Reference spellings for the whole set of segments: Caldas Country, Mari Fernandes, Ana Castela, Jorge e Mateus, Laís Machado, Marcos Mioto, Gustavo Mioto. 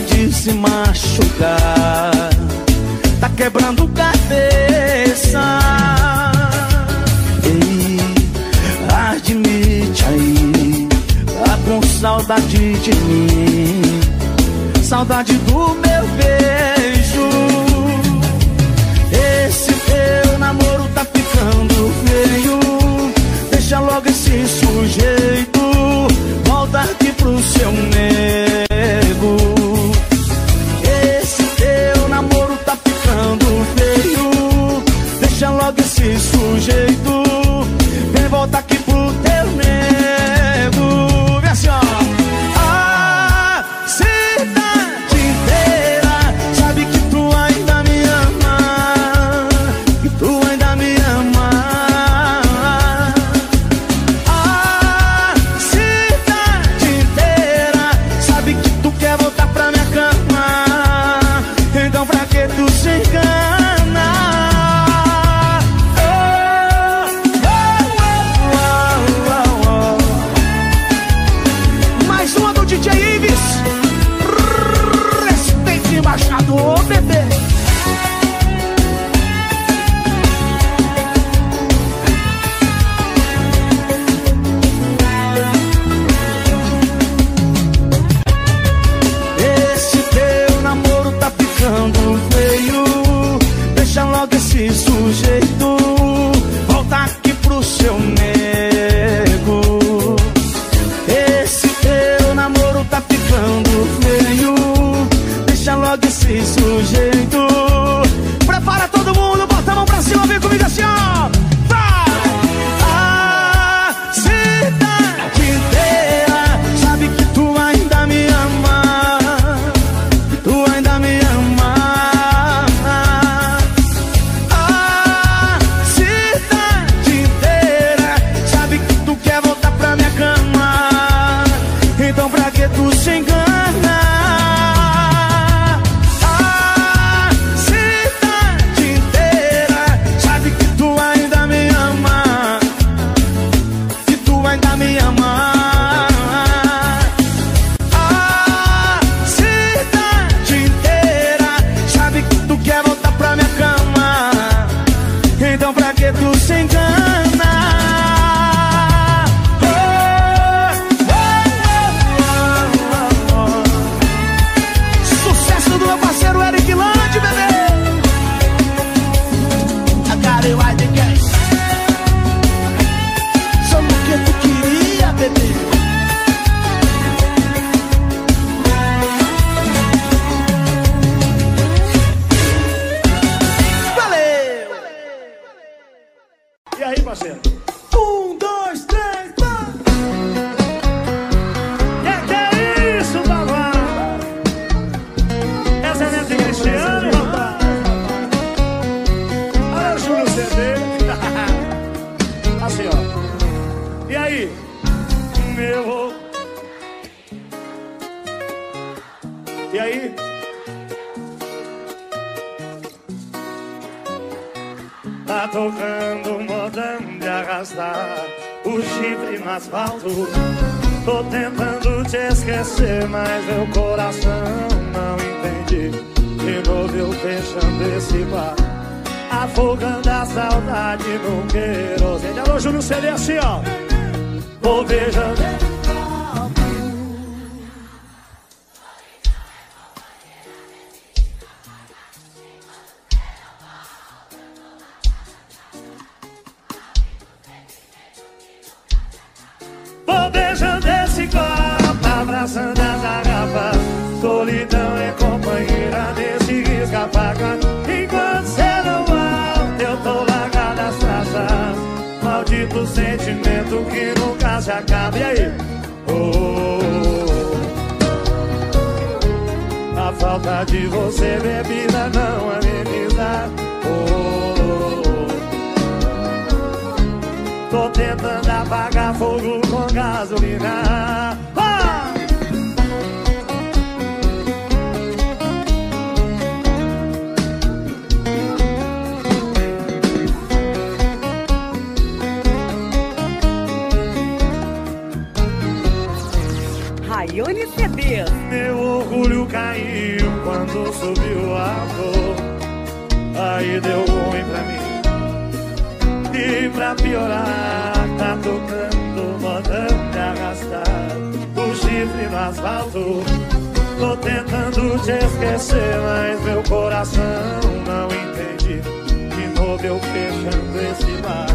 para de se machucar. Tá quebrando cabeça. Ei, admite aí, tá com saudade de mim, saudade do meu beijo. Esse teu namoro tá ficando feio. Deixa logo esse sujeito, volta aqui pro seu nego. Esse teu namoro tá ficando feio. Deixa logo esse sujeito, vem volta aqui pro teu nego. Vem assim, ó. A cidade inteira sabe que tu ainda me ama, que tu ainda me ama. A cidade inteira sabe que tu quer voltar pra minha cama, então pra que tu se engana? Sujeito, volta aqui pro seu nego. Esse teu namoro tá ficando feio. Deixa logo esse sujeito. Prepara todo mundo, bota a mão pra cima, vem comigo assim, ó. Tô tentando te esquecer, mas meu coração não entende. De novo eu fechando esse bar, afogando a saudade no querosene. Alô, Júlio CD, assim, ó. Vou beijando. Abraçando a garrafa, solidão é companheira desse risca-faca. Enquanto cê não volta, eu tô largado as traças. Maldito sentimento que nunca se acaba. E aí? Oh. A falta de você, bebida, não ameniza. Oh. Tô tentando apagar fogo com gasolina. Meu orgulho caiu preço subiu a dor. Aí deu ruim pra mim. E pra piorar, tá tocando, mandando me arrastar o chifre no asfalto. Tô tentando te esquecer, mas meu coração não entende. De novo eu fechando esse bar,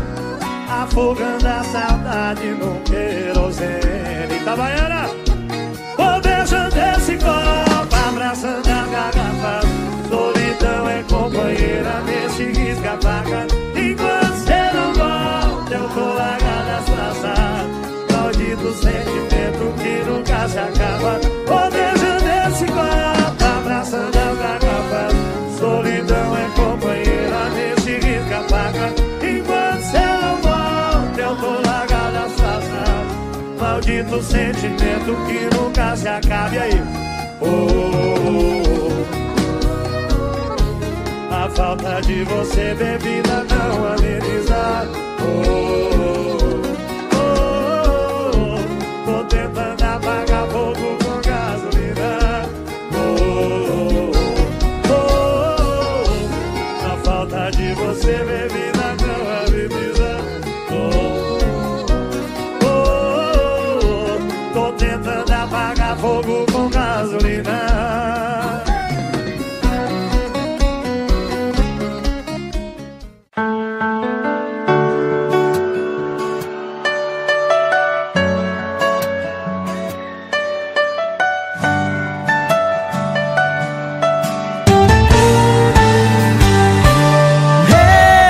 afogando a saudade no querosene. Itabaiana! Vou beijando esse copo, abraçando a garrafa. Solidão é companheira desse risca-faca. Enquanto você não volta, eu tô largado as traças. Pode do sentimento que nunca se acaba. Vou beijando esse copo, abraçando a garrafa. Solidão é companheira desse risca-faca. Enquanto você não volta, eu tô largado as traças. Maldito sentimento que nunca se acaba. E aí? Oh, oh, oh. A falta de você, bebida, não ameniza. Oh, oh, oh. Tô tentando apagar fogo com gasolina. Oh, oh, oh. A falta de você, bebida, não ameniza. Oh, tentando apagar fogo com gasolina.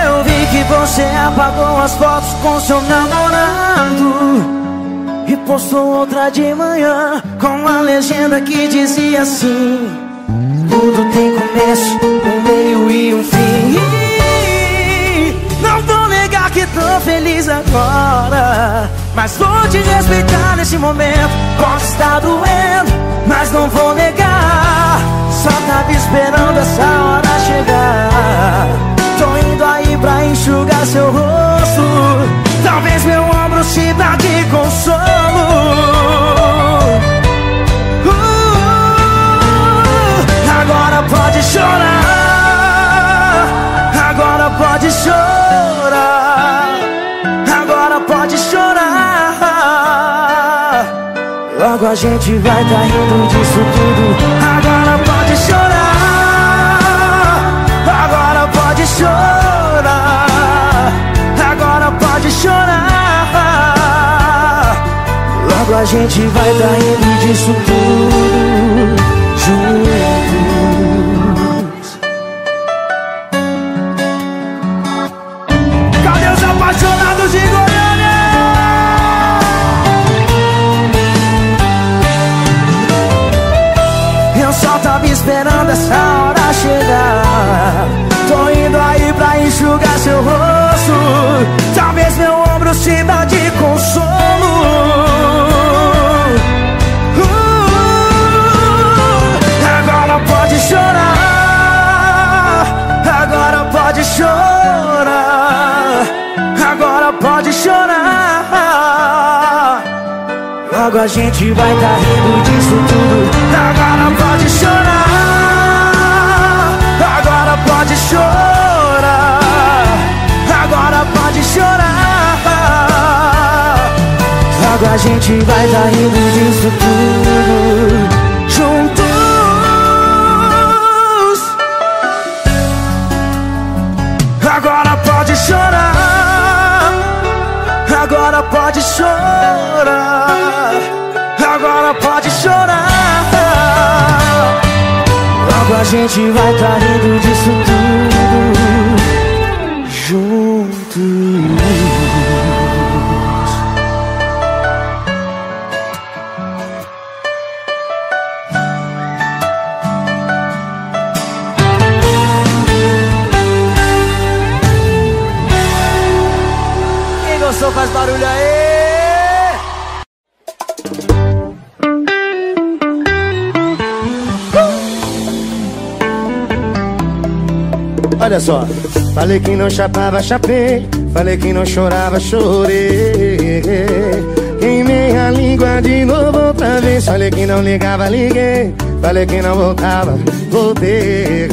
Eu vi que você apagou as fotos com seu namorado e postou outra de manhã com a legenda que dizia assim: tudo tem começo, um meio e um fim. Não vou negar que tô feliz agora, mas vou te respeitar nesse momento. Pode estar doendo, mas não vou negar. Só tava esperando essa hora chegar. Tô indo aí pra enxugar seu rosto. Talvez meu ombro te dá de consolo. Agora pode chorar. Agora pode chorar. Agora pode chorar. Logo a gente vai tá rindo disso tudo. Agora pode chorar. Agora pode chorar. Agora pode chorar. Logo a gente vai tá rindo disso tudo juntos. Cadê os apaixonados de Goiânia? Eu só tava esperando essa hora chegar. Tô indo aí pra enxugar seu rosto. Talvez meu ombro te dá de consolo. Agora pode chorar. Agora pode chorar. Agora pode chorar. Logo a gente vai tá rindo disso tudo. Agora pode chorar. Agora pode chorar. Agora pode chorar. Logo a gente vai tá rindo disso tudo juntos. Agora pode chorar. Agora pode chorar. Agora pode chorar. Logo a gente vai tá rindo disso tudo juntos. Quem gostou faz barulho aí. Olha só. Falei que não chapava, chapei. Falei que não chorava, chorei. em minha língua de novo outra vez. Falei que não ligava, liguei. Falei que não voltava, voltei.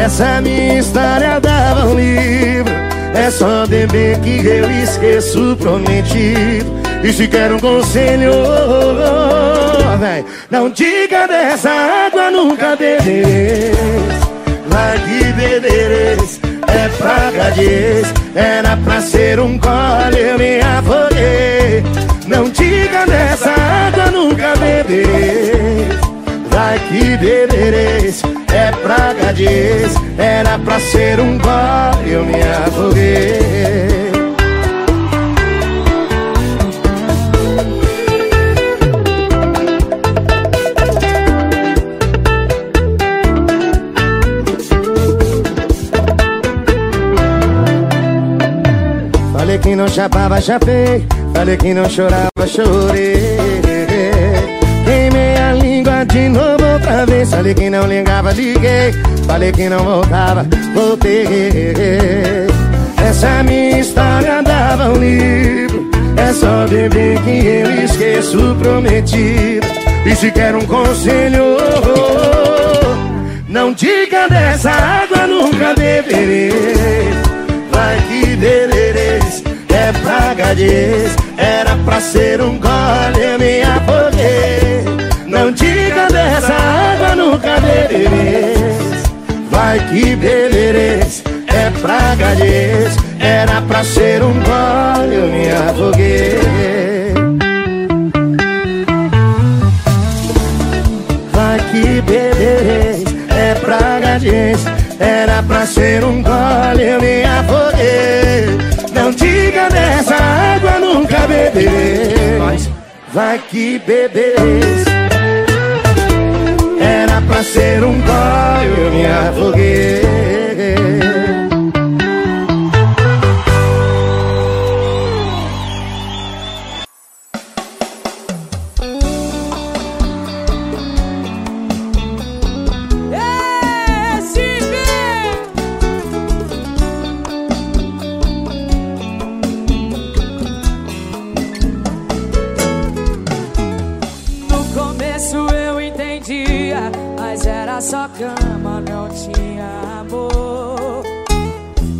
Essa minha história dava um livro. É só beber que eu esqueço o prometido. E se quer um conselho, véi, não diga dessa água nunca beberês. Largue beberês, é praga de ex. Era pra ser um gole, eu me afolhei. Não diga dessa água nunca beberês. Largue beberês, é praga de ex. Era pra ser um gole, eu me afolhei. Falei que não chapava, chapei. Falei que não chorava, chorei. Queimei a língua de novo outra vez. Falei que não ligava, liguei. Falei que não voltava, voltei. Essa minha história dava um livro. É só beber que eu esqueço o prometido. E se quer um conselho, não diga dessa água nunca beberei. Vai que bebereis, é praga de ex. Era pra ser um gole, eu me afoguei. Não diga dessa água nunca bebereis. Vai que bebereis, é praga de ex. Era pra ser um gole, eu me afoguei. Vai que bebereis, é praga de ex. Era pra ser um gole, eu me afoguei. Não diga dessa água nunca bebereis. Vai que bebereis. Era pra ser um gole, eu me afoguei. Só cama, não tinha amor.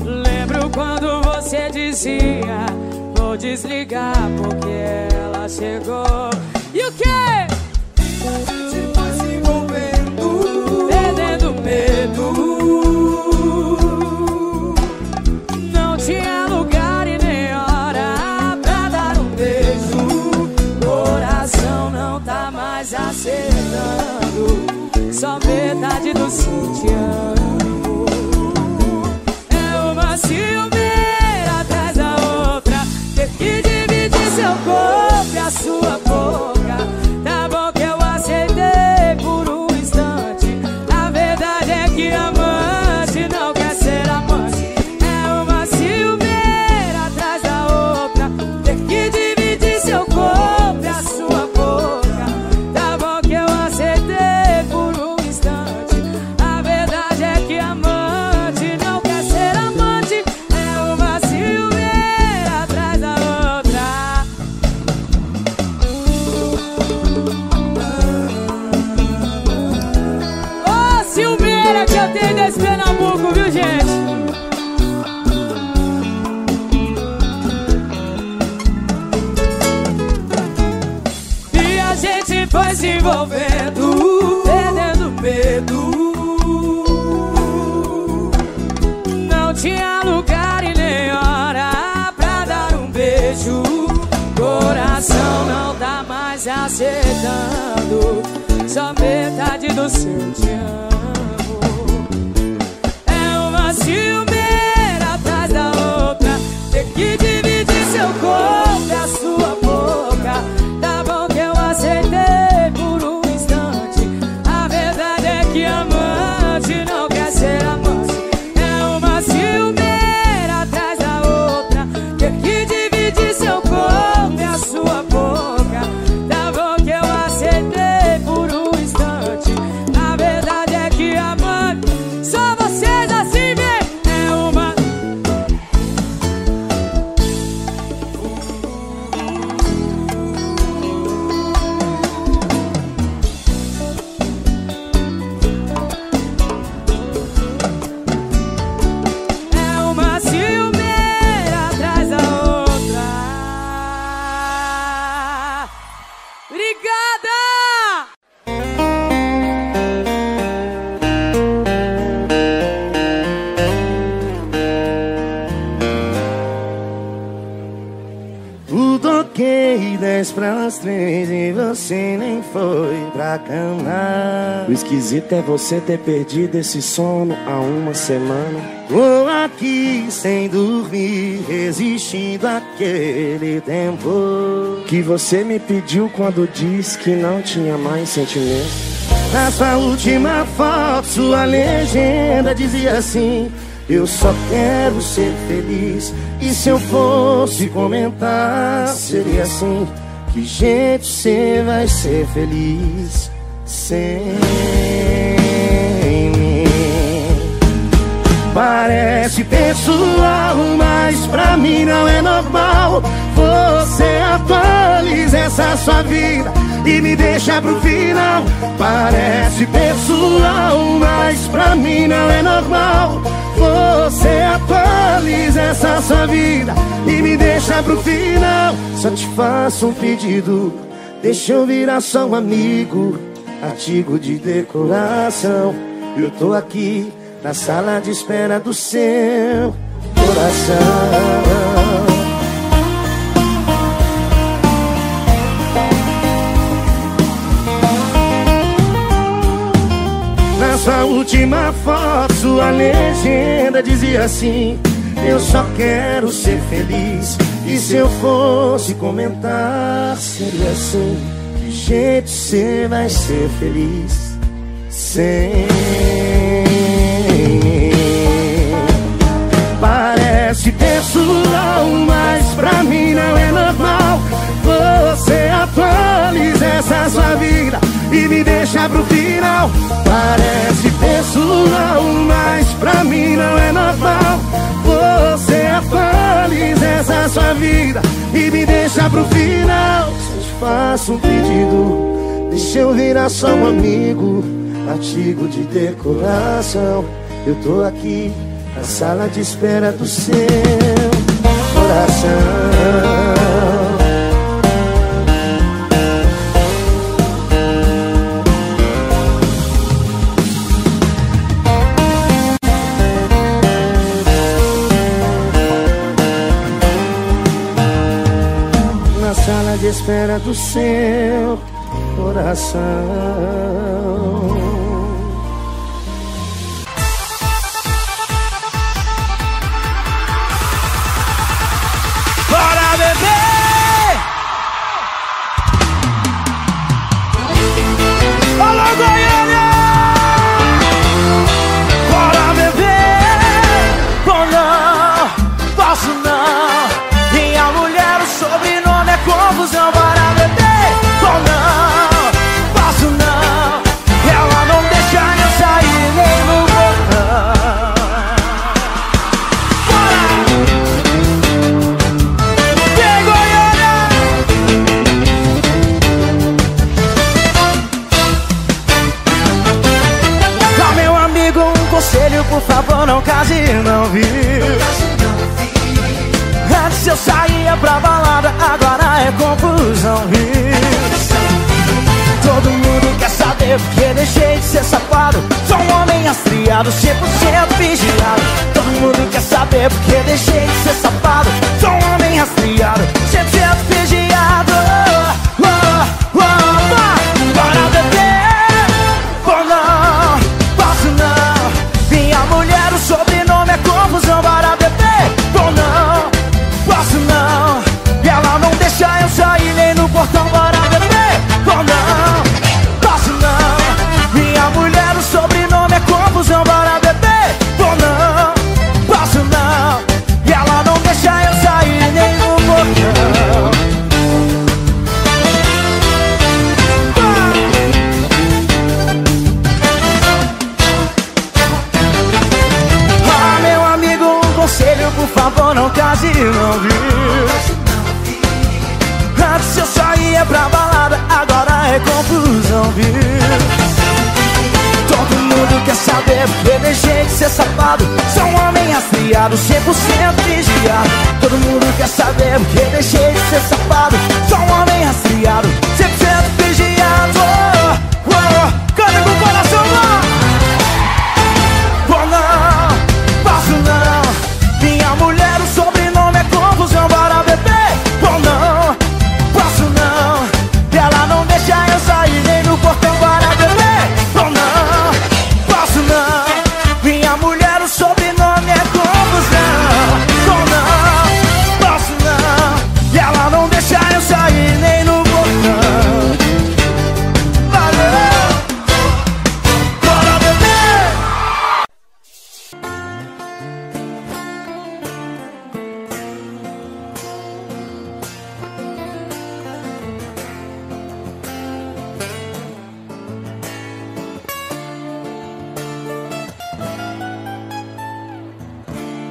Lembro quando você dizia: vou desligar porque ela chegou. E o quê? Você foi se envolvendo, perdendo medo. Não tinha lugar e nem hora pra dar um beijo. Coração não tá mais acertando. Só metade do sutiã. É uma ciumeira atrás da outra. Ter que dividir seu corpo e a sua boca. Tá bom que eu aceitei por um instante. A verdade é que amante não quer ser amante. É uma ciumeira atrás da outra. Ter que dividir seu corpo e a sua boca. Tá bom que eu aceitei. Pernambuco, viu, gente? E a gente foi se envolvendo, perdendo medo. Não tinha lugar e nem hora pra dar um beijo. Coração não tá mais aceitando. Só metade do seu te amo. Ciumeira atrás da outra. Ter que dividir seu corpo e a sua boca. Tá bom que eu aceitei por um instante. A verdade é que amante não quer ser amante. É uma ciumeira atrás da outra. Ter que dividir seu corpo e a sua boca. Tá bom que eu aceitei por um instante. A verdade é que romance nem foi pra cama. O esquisito é você ter perdido esse sono há uma semana. Tô aqui sem dormir, resistindo àquele tempo que você me pediu quando diz que não tinha mais sentimento. Na sua última foto, sua legenda dizia assim: eu só quero ser feliz. E se eu fosse comentar, seria assim: que gente, você vai ser feliz sem mim. Parece pessoal, mas pra mim não é normal. Você atualiza essa sua vida e me deixa pro final. Parece pessoal, mas pra mim não é normal. Você atualiza essa sua vida e me deixa pro final. Só te faço um pedido, deixa eu virar só um amigo, artigo de decoração. Eu tô aqui na sala de espera do seu coração. Sua última foto, sua legenda dizia assim: eu só quero ser feliz. E se eu fosse comentar, seria assim: que gente, você vai ser feliz sem mim. Parece pessoal, mas pra mim não é normal. Você atualiza essa sua vida e me deixa pro final. Parece pessoal, mas pra mim não é normal. Você atualiza essa sua vida e me deixa pro final. Se eu faço um pedido, deixa eu virar só um amigo, artigo de decoração. Eu tô aqui na sala de espera do seu coração. Espera do seu coração. Bora, bebê! Alô, Goiânia! Bora, bebê! Bom, não, posso não. Minha mulher, o sobrenome é confusão. Por favor, não case e não vi. Antes eu saía pra balada, agora é confusão. Todo mundo quer saber porque deixei de ser safado. Sou um homem rastreado, 100% vigiado. Todo mundo quer saber porque deixei de ser safado. Sou um homem rastreado, 100% vigiado. Oh, oh, oh, bora beber. Portão, bora beber, ou não, posso não. Minha mulher, o sobrenome é confusão. Bora beber, ou não, posso não. E ela não deixa eu sair nem no portão. Ah, meu amigo, um conselho, por favor, não case e não vi. Se eu saía pra balada, agora é confusão, viu? Todo mundo quer saber porque deixei de ser safado. Sou um homem rastreado, 100% vigiado. Todo mundo quer saber porque deixei de ser safado. Sou um homem rastreado, 100% vigiado. Oh, oh, oh. Canta com o coração, não. Oh, não, passo não. Minha mulher, o sobrenome é confusão. Bora beber, oh, não. Ela não deixa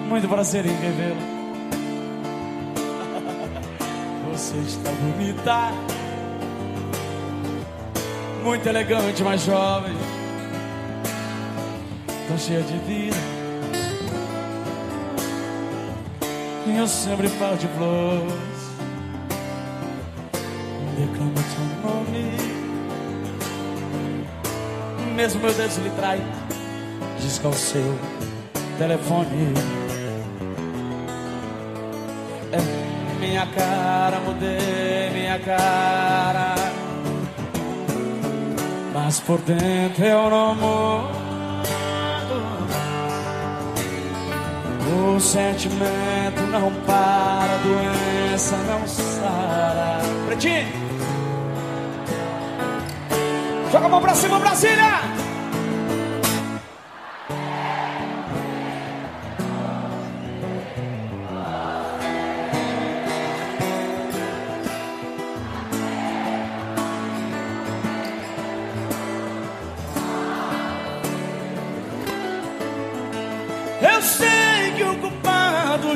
muito prazer em revê-lo. Você está bonita, muito elegante, mais jovem, tão cheia de vida. E eu sempre falo de flores, declamo teu nome, mesmo meu Deus lhe trai. Diz qual o seu telefone. É minha cara, mudei minha cara, mas por dentro eu não mudo. O sentimento não para, a doença não sara. Pretinho, joga a mão pra cima, Brasília!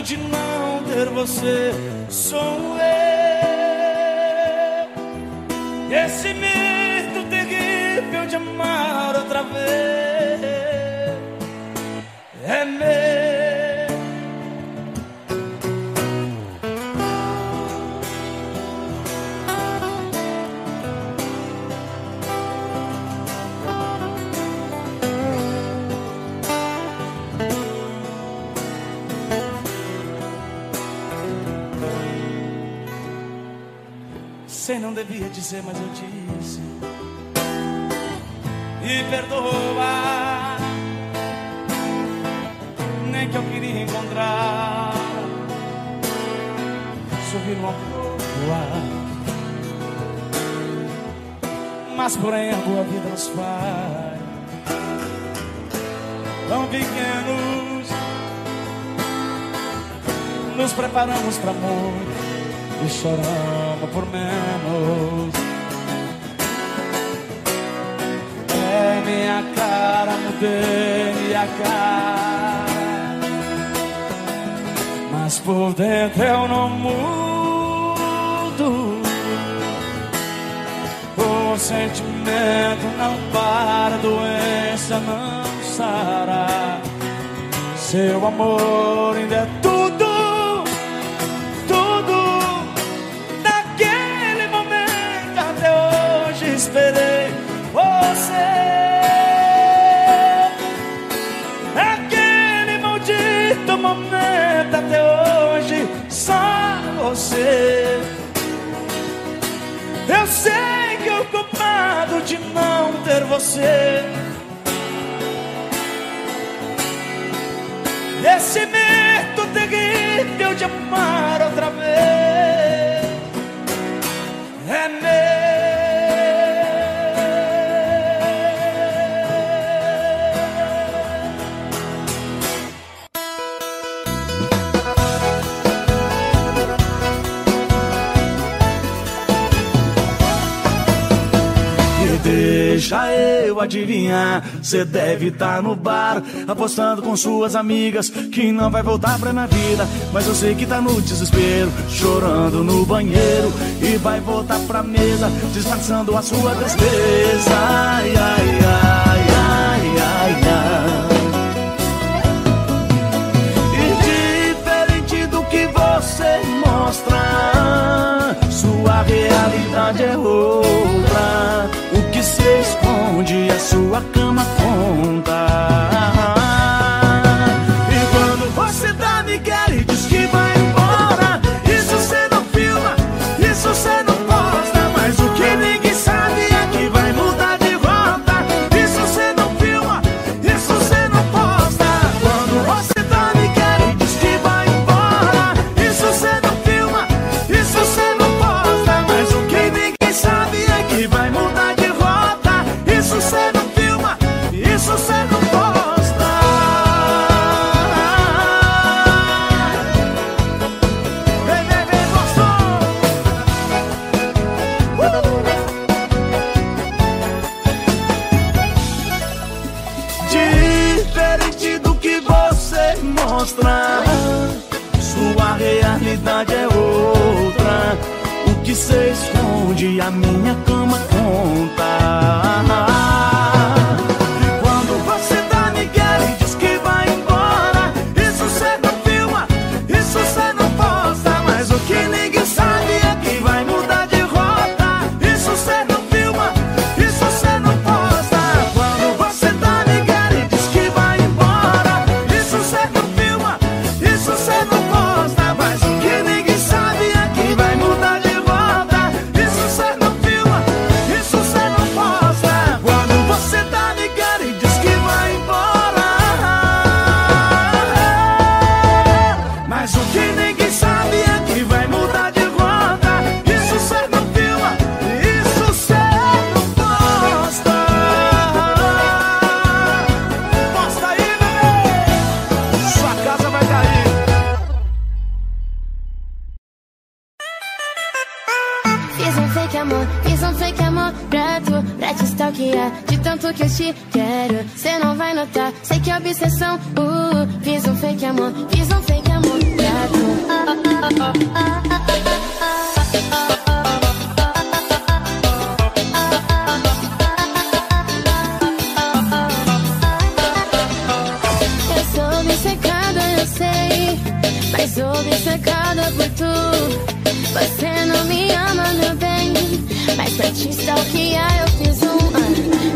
De não ter você sou eu, esse mito terrível de amar outra vez é meu. Não devia dizer, mas eu disse. E perdoa, nem que eu queria encontrar. Subir uma proa, mas porém a boa vida nos faz tão pequenos. Nos preparamos pra muito e choramos por menos. É minha cara, mudei minha cara, mas por dentro eu não mudo. O sentimento não para, a doença não sará. Seu amor ainda é tudo. Esperei você, aquele maldito momento, até hoje só você. Eu sei que o culpado de não ter você, esse mito terrível de amar outra vez é meu. Deixa eu adivinhar, cê deve tá no bar apostando com suas amigas que não vai voltar pra minha vida. Mas eu sei que tá no desespero, chorando no banheiro, e vai voltar pra mesa, disfarçando a sua tristeza. Ai, ai, ai, ai, ai, ai. E diferente do que você mostra, sua realidade é outra. Se esconde, a sua cama conta. E quando você tá me quer e diz que vai embora, isso cê não filma, isso cê não posta. Mas o que ninguém sabe é que vai mudar de volta. Isso cê não filma, isso cê não posta. Quando você tá me quer e diz que vai embora, isso cê não filma, isso cê não posta. Mas o que ninguém sabe é que vai mudar de volta. Isso cê não filma, isso cê não mostrar. Sua realidade é outra. O que cê esconde, a minha cama conta. E quando você dá migué e diz que vai embora, isso cê não filma, isso cê não posta. Mas o que ninguém sabe é que vai mudar de rota. Isso cê não filma, isso cê não posta. Quando você dá migué e diz que vai embora, isso cê não filma, isso cê não posta. Mas o que ninguém sabe é que vai mudar de rota. Isso cê não filma, isso cê não posta. Quando você dá migué e diz que vai embora, mas o que ninguém sabe é que vai mudar de rota. Isso cê não filma, isso cê não posta. Posta aí, bebê! Sua casa vai cair. Fiz um fake amor, fiz um fake amor pra tu, pra te stalkear. De tanto que eu te quero, cê não vai notar, sei que é obsessão. Fiz um fake amor, fiz um fake amor pra tu. Eu sou obcecada, eu sei, mas obcecada por tu. Você não me ama, meu bem, mas pra te stalkear eu fiz um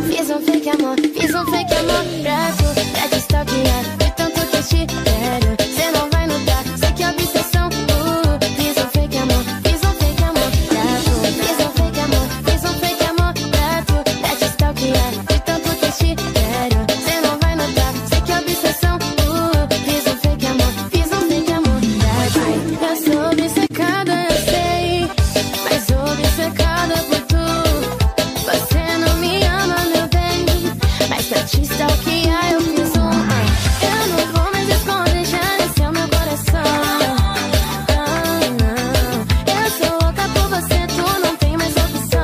fiz um fake amor, fiz um fake amor pra tu, pra te stalkear. De tanto que eu te quero, cê não vai notar, sei que é obsessão. Fiz um fake amor, fiz um fake amor pra tu. Fiz um fake amor pra tu, pra te stalkear. De tanto que eu te quero, cê não vai notar, sei que é obsessão. Fiz um fake amor, pra tu. Eu sou obcecada, eu sei, mas obcecada por tu. Você não me ama, meu bem, mas pra te stalkear eu fiz um eu não vou mais esconder, já desceu meu coração. Ah, não, eu sou louca por você, tu não tem mais opção. Ah,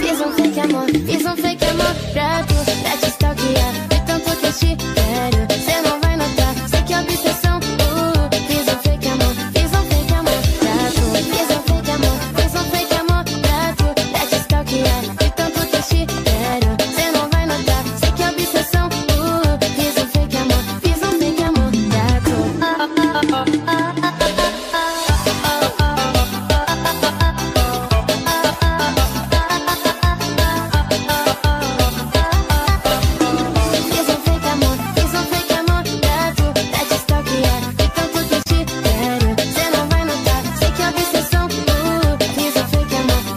fiz um fake amor pra tu, pra te stalkear. De tanto que eu te quero, cê não vai notar, sei que é obsessão. Fiz um fake amor pra tu. Fiz um fake amor pra tu, pra te stalkear. De tanto que eu te quero, cê não vai notar, sei que é obsessão. Fiz um fake amor, pra tu. Fiz um fake amor pra tu, pra te stalkear. De tanto que eu te quero, cê não vai notar, sei que é obsessão. Fiz um fake amor, pra tu.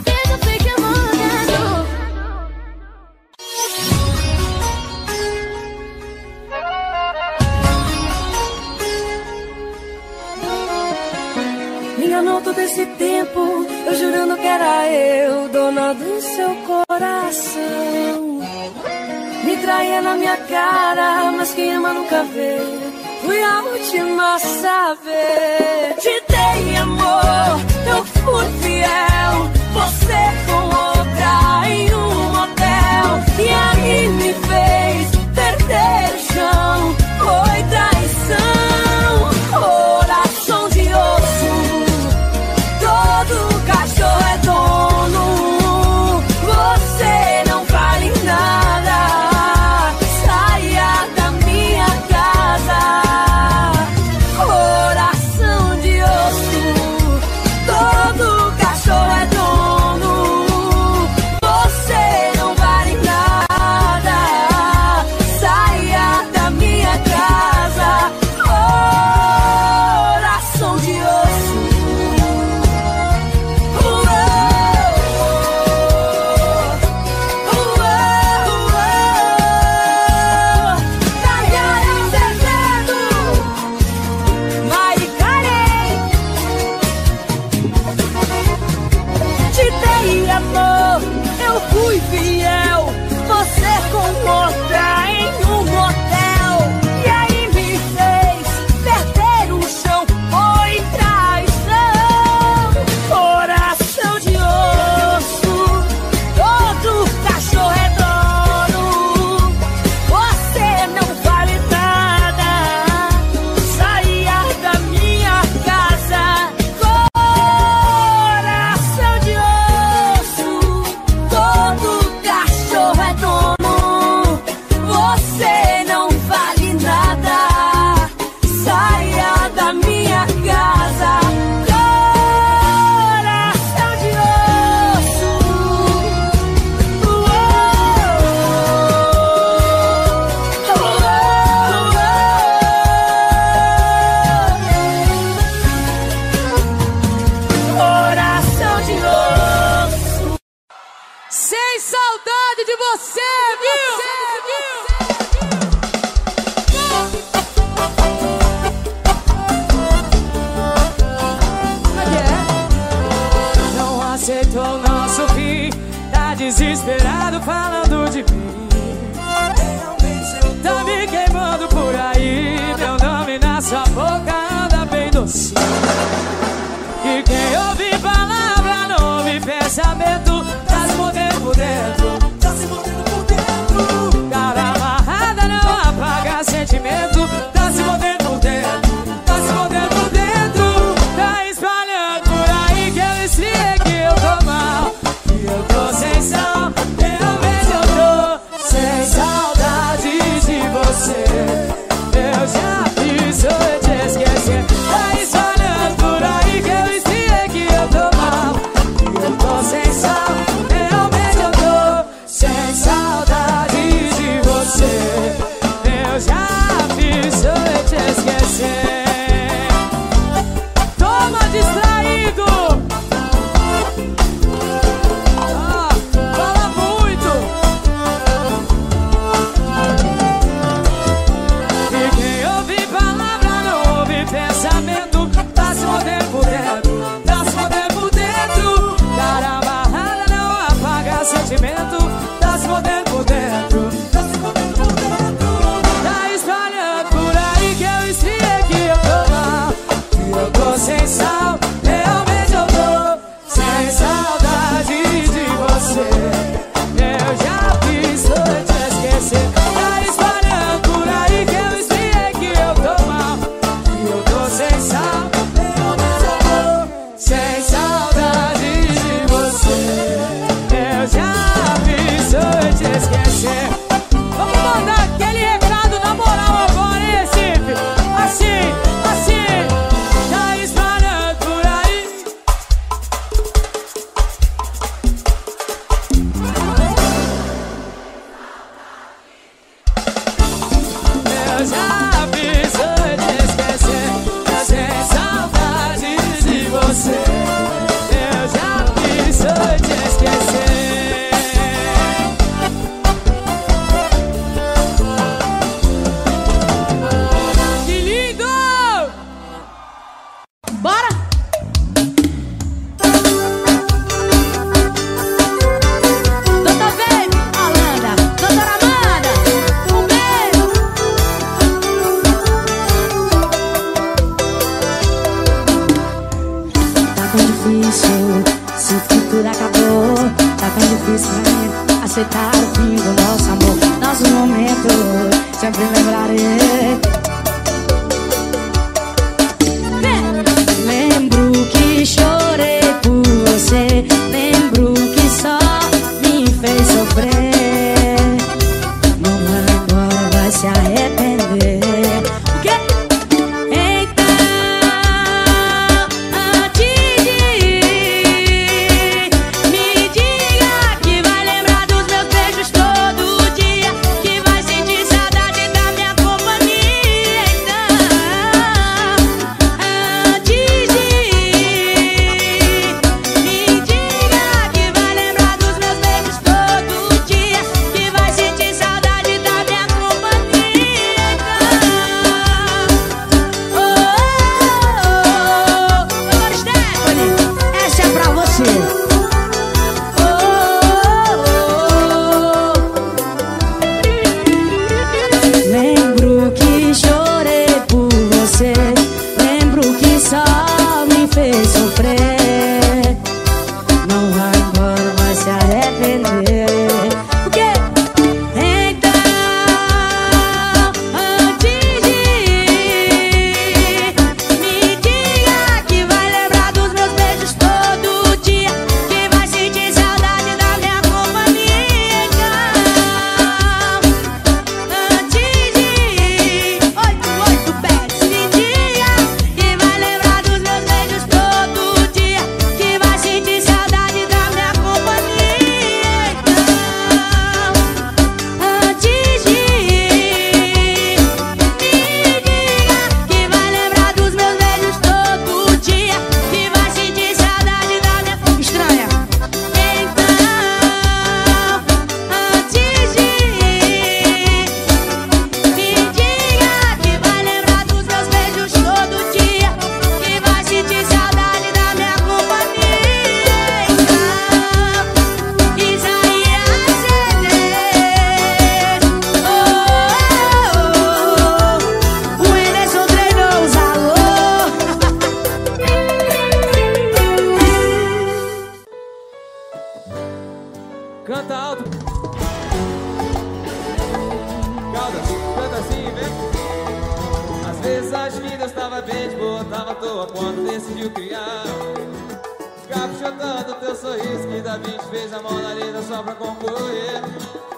Me enganou todo esse tempo, eu jurando que era eu, dona do seu coração. Me traía na minha cara, mas quem ama nunca vê. Fui a última a saber. Te dei amor, eu fui fiel. Você com outra em um hotel. E aí me fez perder o chão. Foi traição, coração de osso. Todo cachorro é dono. Você não vale nada. Saia da minha casa. Coração de osso. Todo cachorro é dono. Sem saudade de você, viu? Não aceitou o nosso fim, tá desesperado falando de mim. Tá me queimando por aí, meu nome na sua boca anda bem docinho. E quem ouve palavra não ouve pensamento, tá se mordendo por dentro, tá se mordendo por dentro. Cara amarrada não apaga sentimento, tá se mordendo por dentro, tá se mordendo por dentro. Tá espalhando por aí que eu esfriei, que eu tô mal, que eu tô sem sal. Realmente eu tô sem saudade de você. Eu já fiz eu te esquecer. Tá espalhando por aí que eu esfriei, que eu tô mal, que eu tô sem sal. Eu já fiz eu te esquecer. Toma distraído, fala muito. E quem ouve palavra não ouve pensamento, tá se mordendo por dentro, tá se mordendo por dentro. Cara amarrada não apaga sentimento, tá se mordendo por dentro. Sem sal, realmente eu tô sem saudade de você. Eu já fiz eu te esquecer. Tá espalhando por aí que eu esfriei, que eu tô mal, que eu tô sem sal, realmente eu tô sem saudade de você. Eu já fiz eu te esquecer. Vamos mandar aquele recado na moral agora, hein, Recife? Assim aceitar o fim do nosso amor. Nosso momento, sempre lembrarei. Lembro que chorei por você, lembro que só me fez sofrer. Mamãe agora vai se arrepender. fralda, canta assim, vem. Às vezes as vidas tava bem de boa, tava à toa quando decidiu criar. Caprichotando teu sorriso que da 20 fez a Mona Lisa só pra concluir.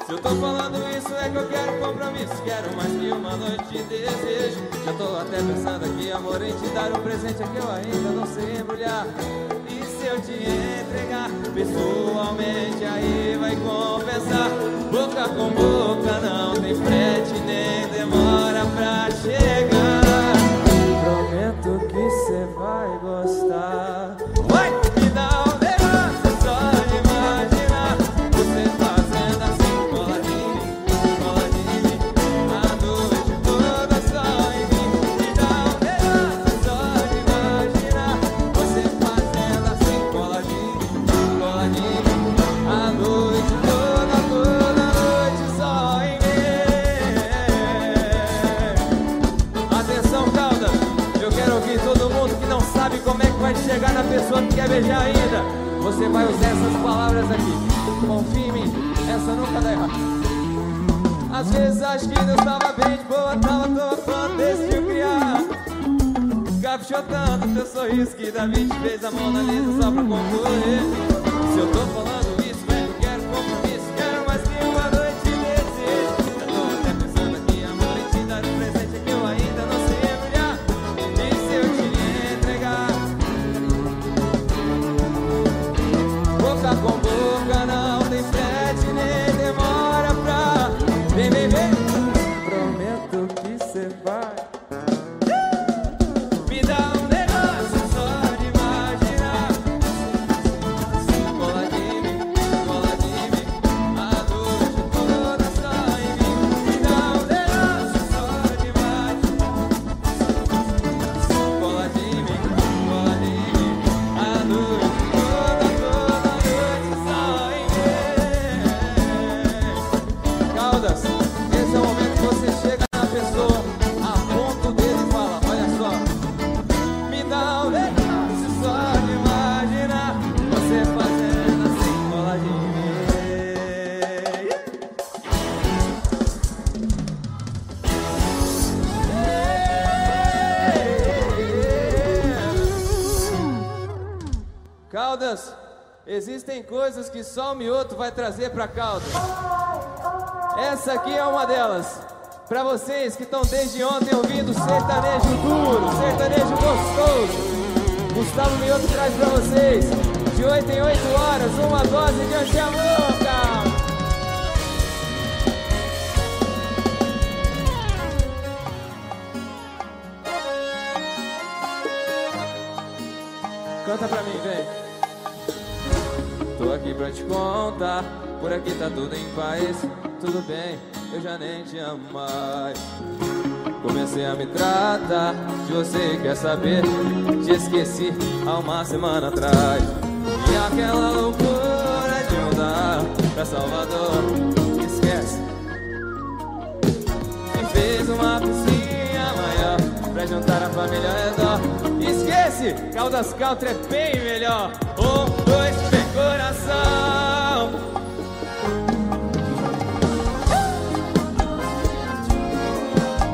Se eu tô falando isso é que eu quero compromisso, quero mais que uma noite de desejo. Já tô até pensando aqui, amor, em te dar um presente é que eu ainda não sei embrulhar. E se eu te entregar pessoalmente, aí vai compensar. Boca com boca não tem frete, nem demora pra chegar. Prometo que cê vai gostar. Chegar na pessoa que quer beijar ainda, você vai usar essas palavras aqui. Confia em mim, essa nunca dá errado. Às vezes acho que não estava bem de boa, tava toda quando decidiu criar. Caprichotando teu sorriso que dá 20 vezes a Mona Lisa só pra concluir. Se eu tô falando isso, velho, eu quero compromisso, quero mais que uma noite de desejo. Já tô até pensando aqui, amor, em te dar um presente é que eu ainda não sei embrulhar. E se eu te entregar boca com boca não tem frete, nem demora pra vem, vem, vem. Prometo que cê vai me dá um negócio só de imaginar. Cola de mim, a noite toda só em mim. Me dá um negócio só de imaginar. Cola de mim, a noite. Caldas, existem coisas que só o Mioto vai trazer pra Caldas. Essa aqui é uma delas. Pra vocês que estão desde ontem ouvindo sertanejo duro, sertanejo gostoso, Gustavo Mioto traz pra vocês, de 8 em 8 horas, uma dose de Ansia Louca. Canta pra mim, vem. Tô aqui pra te contar, por aqui tá tudo em paz. Tudo bem, eu já nem te amo mais. Comecei a me tratar, de você quer saber? Te esqueci há uma semana atrás. E aquela loucura de andar pra Salvador, esquece. Me fez uma cozinha maior pra juntar a família ao redor. Esquece, Caldas Country é bem melhor. Um, dois, três. Coração,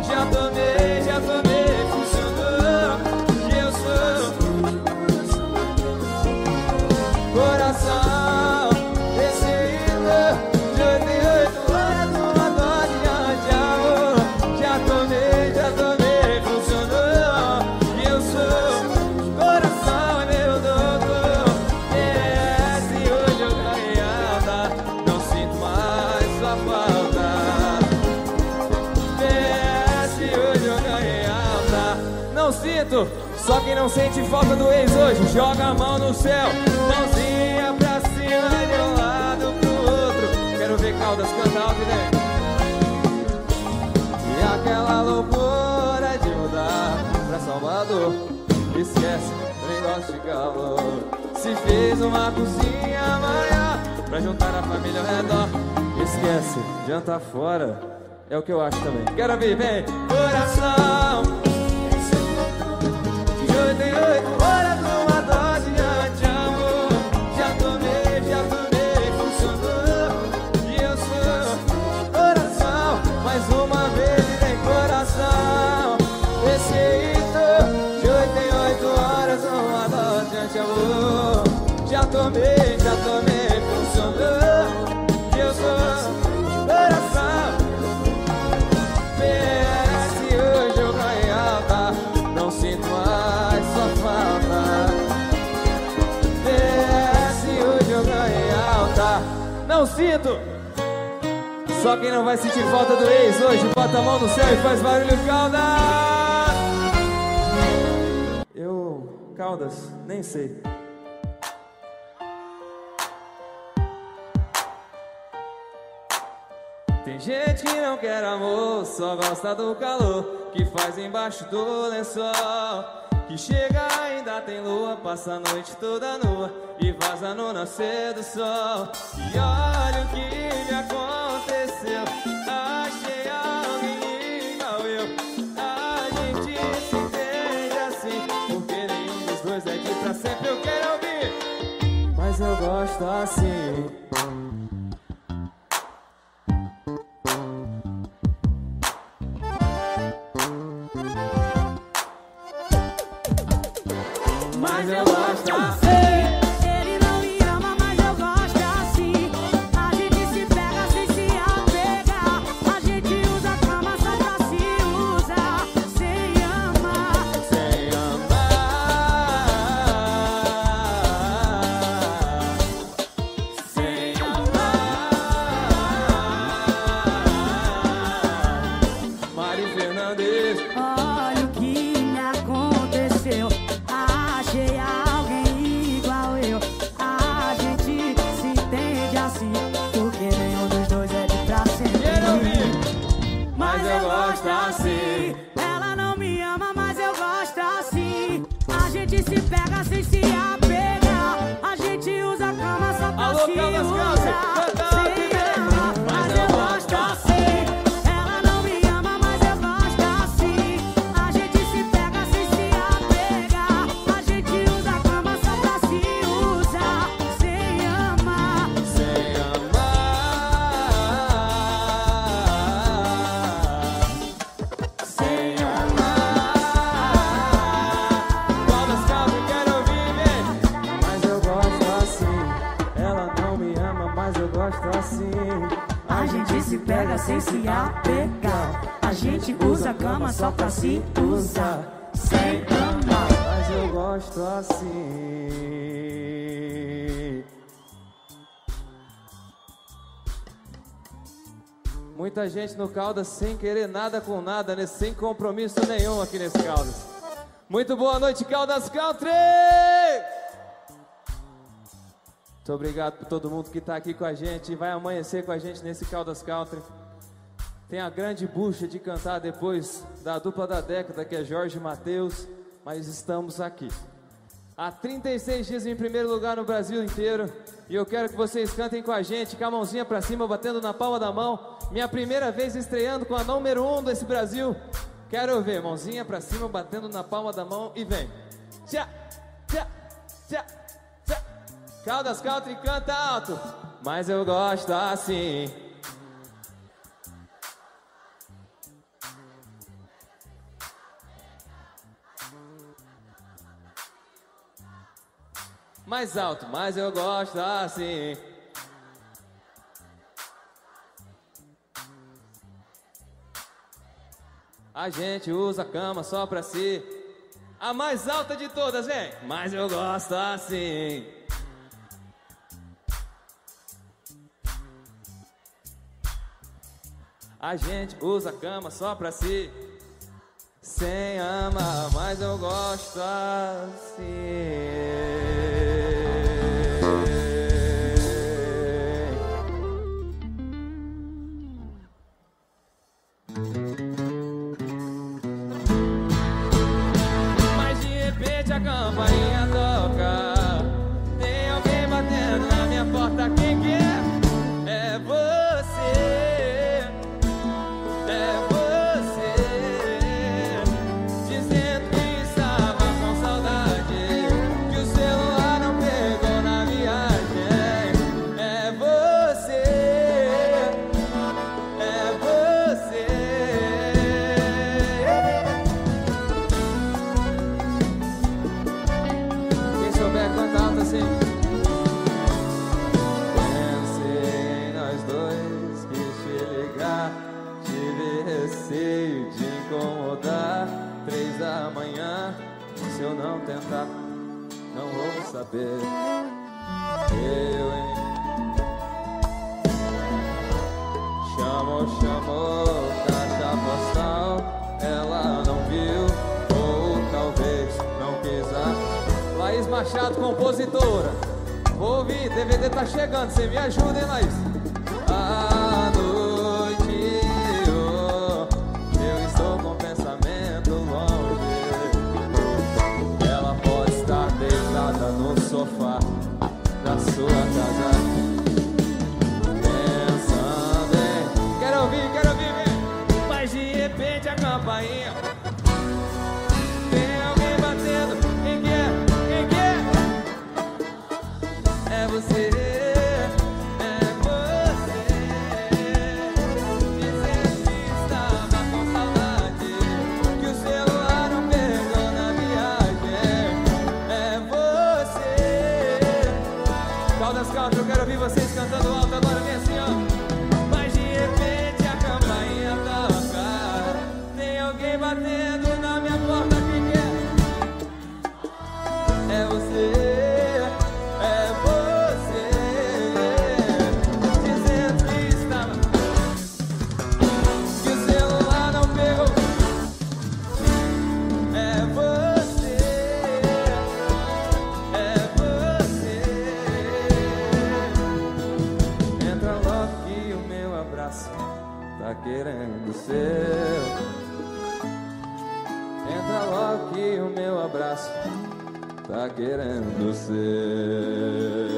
já tomei, funcionou. Eu sou coração decidido, de 88 horas, uma dose de amor. Já tomei, funcionou. Eu sou coração, é meu dono. Só quem não sente falta do ex hoje, joga a mão no céu. Mãozinha pra cima, de um lado pro outro. Quero ver Caldas cantar, né? E aquela loucura de mudar pra Salvador, esquece, nem gosto de calor. Se fez uma cozinha maior pra juntar a família ao redor. Esquece, janta fora, é o que eu acho também. Quero ver, vem, coração. 88 horas, uma dose de amor. Já tomei, funcionou. E eu sou coração, mais uma. momento. Só quem não vai sentir falta do ex hoje, bota a mão no céu e faz barulho, Caldas! Caldas, nem sei. Tem gente que não quer amor, só gosta do calor que faz embaixo do lençol, que chega ainda tem lua, passa a noite toda nua e vaza no nascer do sol. E olha o que me aconteceu, achei alguém igual eu. A gente se entende assim, porque nenhum dos dois é de pra sempre. Eu quero ouvir, mas eu gosto assim. Muita gente no Caldas sem querer nada com nada, né? Sem compromisso nenhum aqui nesse Caldas. Muito boa noite, Caldas Country! Muito obrigado por todo mundo que tá aqui com a gente e vai amanhecer com a gente nesse Caldas Country. Tem a grande bucha de cantar depois da dupla da década, que é Jorge e Mateus, mas estamos aqui. Há 36 dias em primeiro lugar no Brasil inteiro. E eu quero que vocês cantem com a gente, com a mãozinha pra cima, batendo na palma da mão. Minha primeira vez estreando com a número 1 desse Brasil. Quero ver, mãozinha pra cima, batendo na palma da mão e vem. Tchá, tchá, tchá, tchá. Caldas Country canta alto. Mas eu gosto assim. Mais alto, mas eu gosto assim. A gente usa a cama só pra si. A mais alta de todas, vem. Mas eu gosto assim. A gente usa a cama só pra si. Sem amar, mas eu gosto assim. Eu, hein? não chamou caixa postal, ela não viu, ou talvez não quis. Laís Machado, compositora. Vou ouvir, DVD tá chegando, você me ajuda, hein, Laís? À noite, oh, eu estou com pensamento longe. Ela pode estar deitada no sofá da sua casa. Campainha. Tem alguém batendo, quem que é? Quem que é? É você, é você. Dizer que estava com saudade, que o celular não pegou na viagem. É você. Caldas Caldas, eu quero ouvir vocês cantando alto agora, vem assim, ó. Batendo na minha porta, que é? É você, é você. Dizendo que estava, que o celular não pegou. É você, é você. Entra logo que o meu abraço tá querendo ser. Entra logo que o meu abraço tá querendo ser.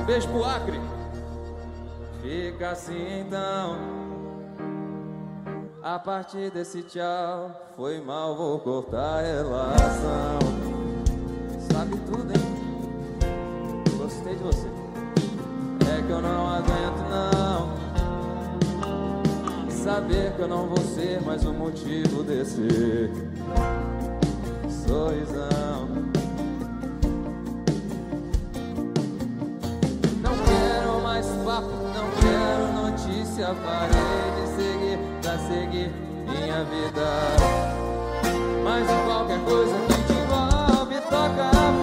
Um beijo pro Acre. Fica assim então. A partir desse tchau, foi mal, vou cortar a relação. Sabe tudo, hein? Gostei de você. É que eu não aguento não saber que eu não vou ser mais o motivo desse sorrisão. Não quero mais papo, não quero notícia. Parei de seguir, pra seguir minha vida. Mas de qualquer coisa que te envolve, toca a vida.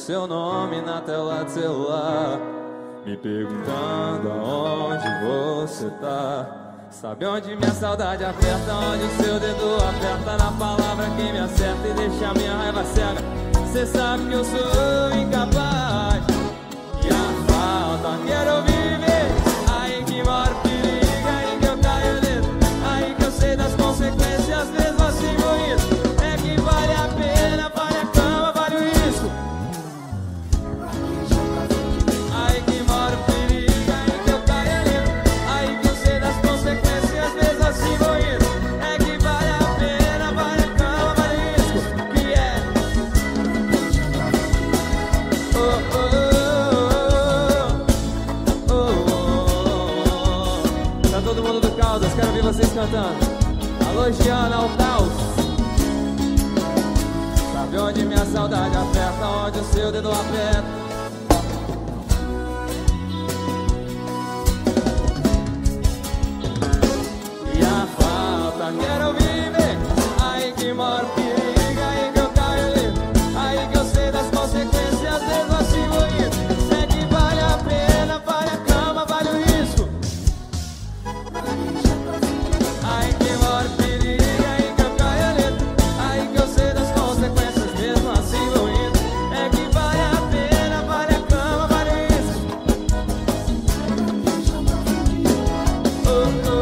Seu nome na tela do celular, me perguntando aonde você tá. Sabe onde minha saudade aperta, onde o seu dedo aperta, na palavra que me acerta e deixa minha raiva cega. Cê sabe que eu sou incapaz e a falta quero viver. Aí que mora o perigo, aí que eu caio dentro, aí que eu sei das consequências, mesmo assim morrido. cantando. Alô, Giana, o caos. Sabe onde minha saudade aperta, onde o seu dedo aperta. E a falta, quero viver, aí que moro perigo, aí que eu caio livre, aí que eu sei das consequências, mesmo assim vou indo. Sei que vale a pena, vale a cama, vale o risco. Aí que moro perigo, aí que eu caio livre, aí que eu sei das consequências, mesmo assim vou indo. É que vale a pena, vale a cama, vale o risco. Oh, oh.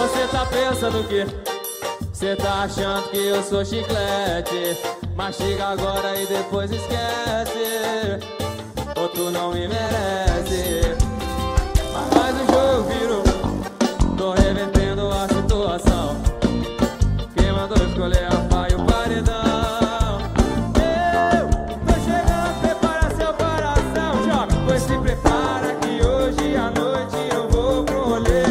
Você tá pensando o quê? Você tá achando que eu sou chiclete? Mastiga agora e depois esquece, ou tu não me merece. Mas o jogo virou, tô reventando a situação. Quem mandou escolher a pá e o paredão? Eu tô chegando, prepara seu coração, joga, pois se prepara que hoje à noite eu vou pro rolê.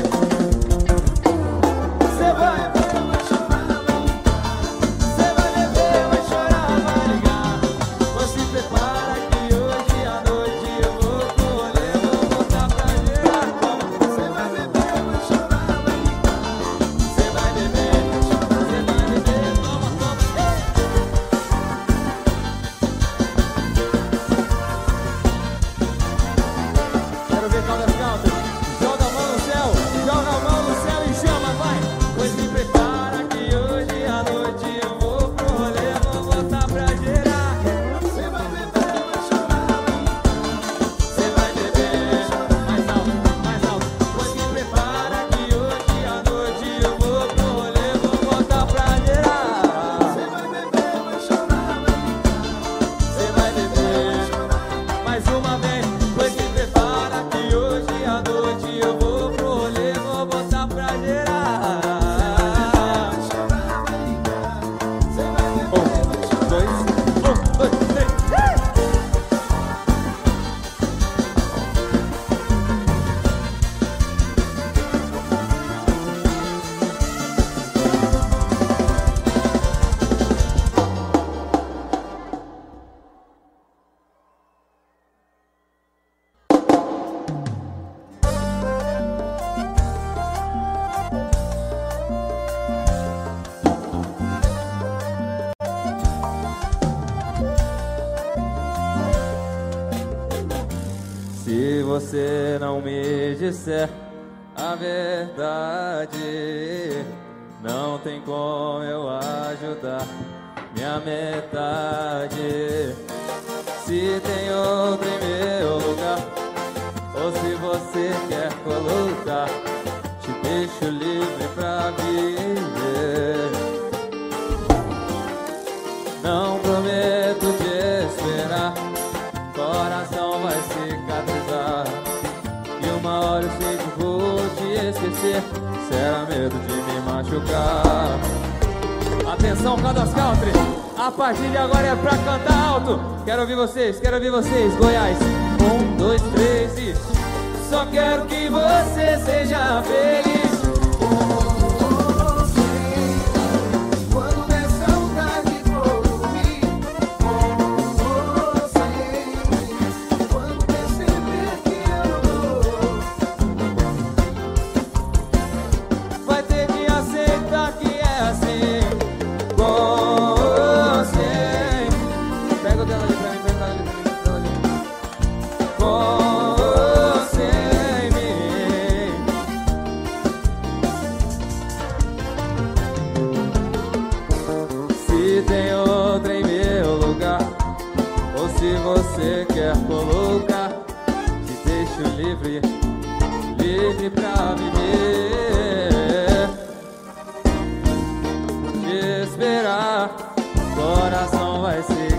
Se você não me disser a verdade, não tem como eu ajudar minha metade. Se tem outro em meu lugar, ou se você quer colocar, te deixo livre pra viver. Não prometo te esperar, coração vai cicatrizar, e uma hora eu sei que vou te esquecer. Será medo de me machucar. Atenção, Caldas Country, a partir de agora é pra cantar alto. Quero ouvir vocês, quero ouvir vocês, Goiás. 1, 2, 3 e... Só quero que você seja feliz.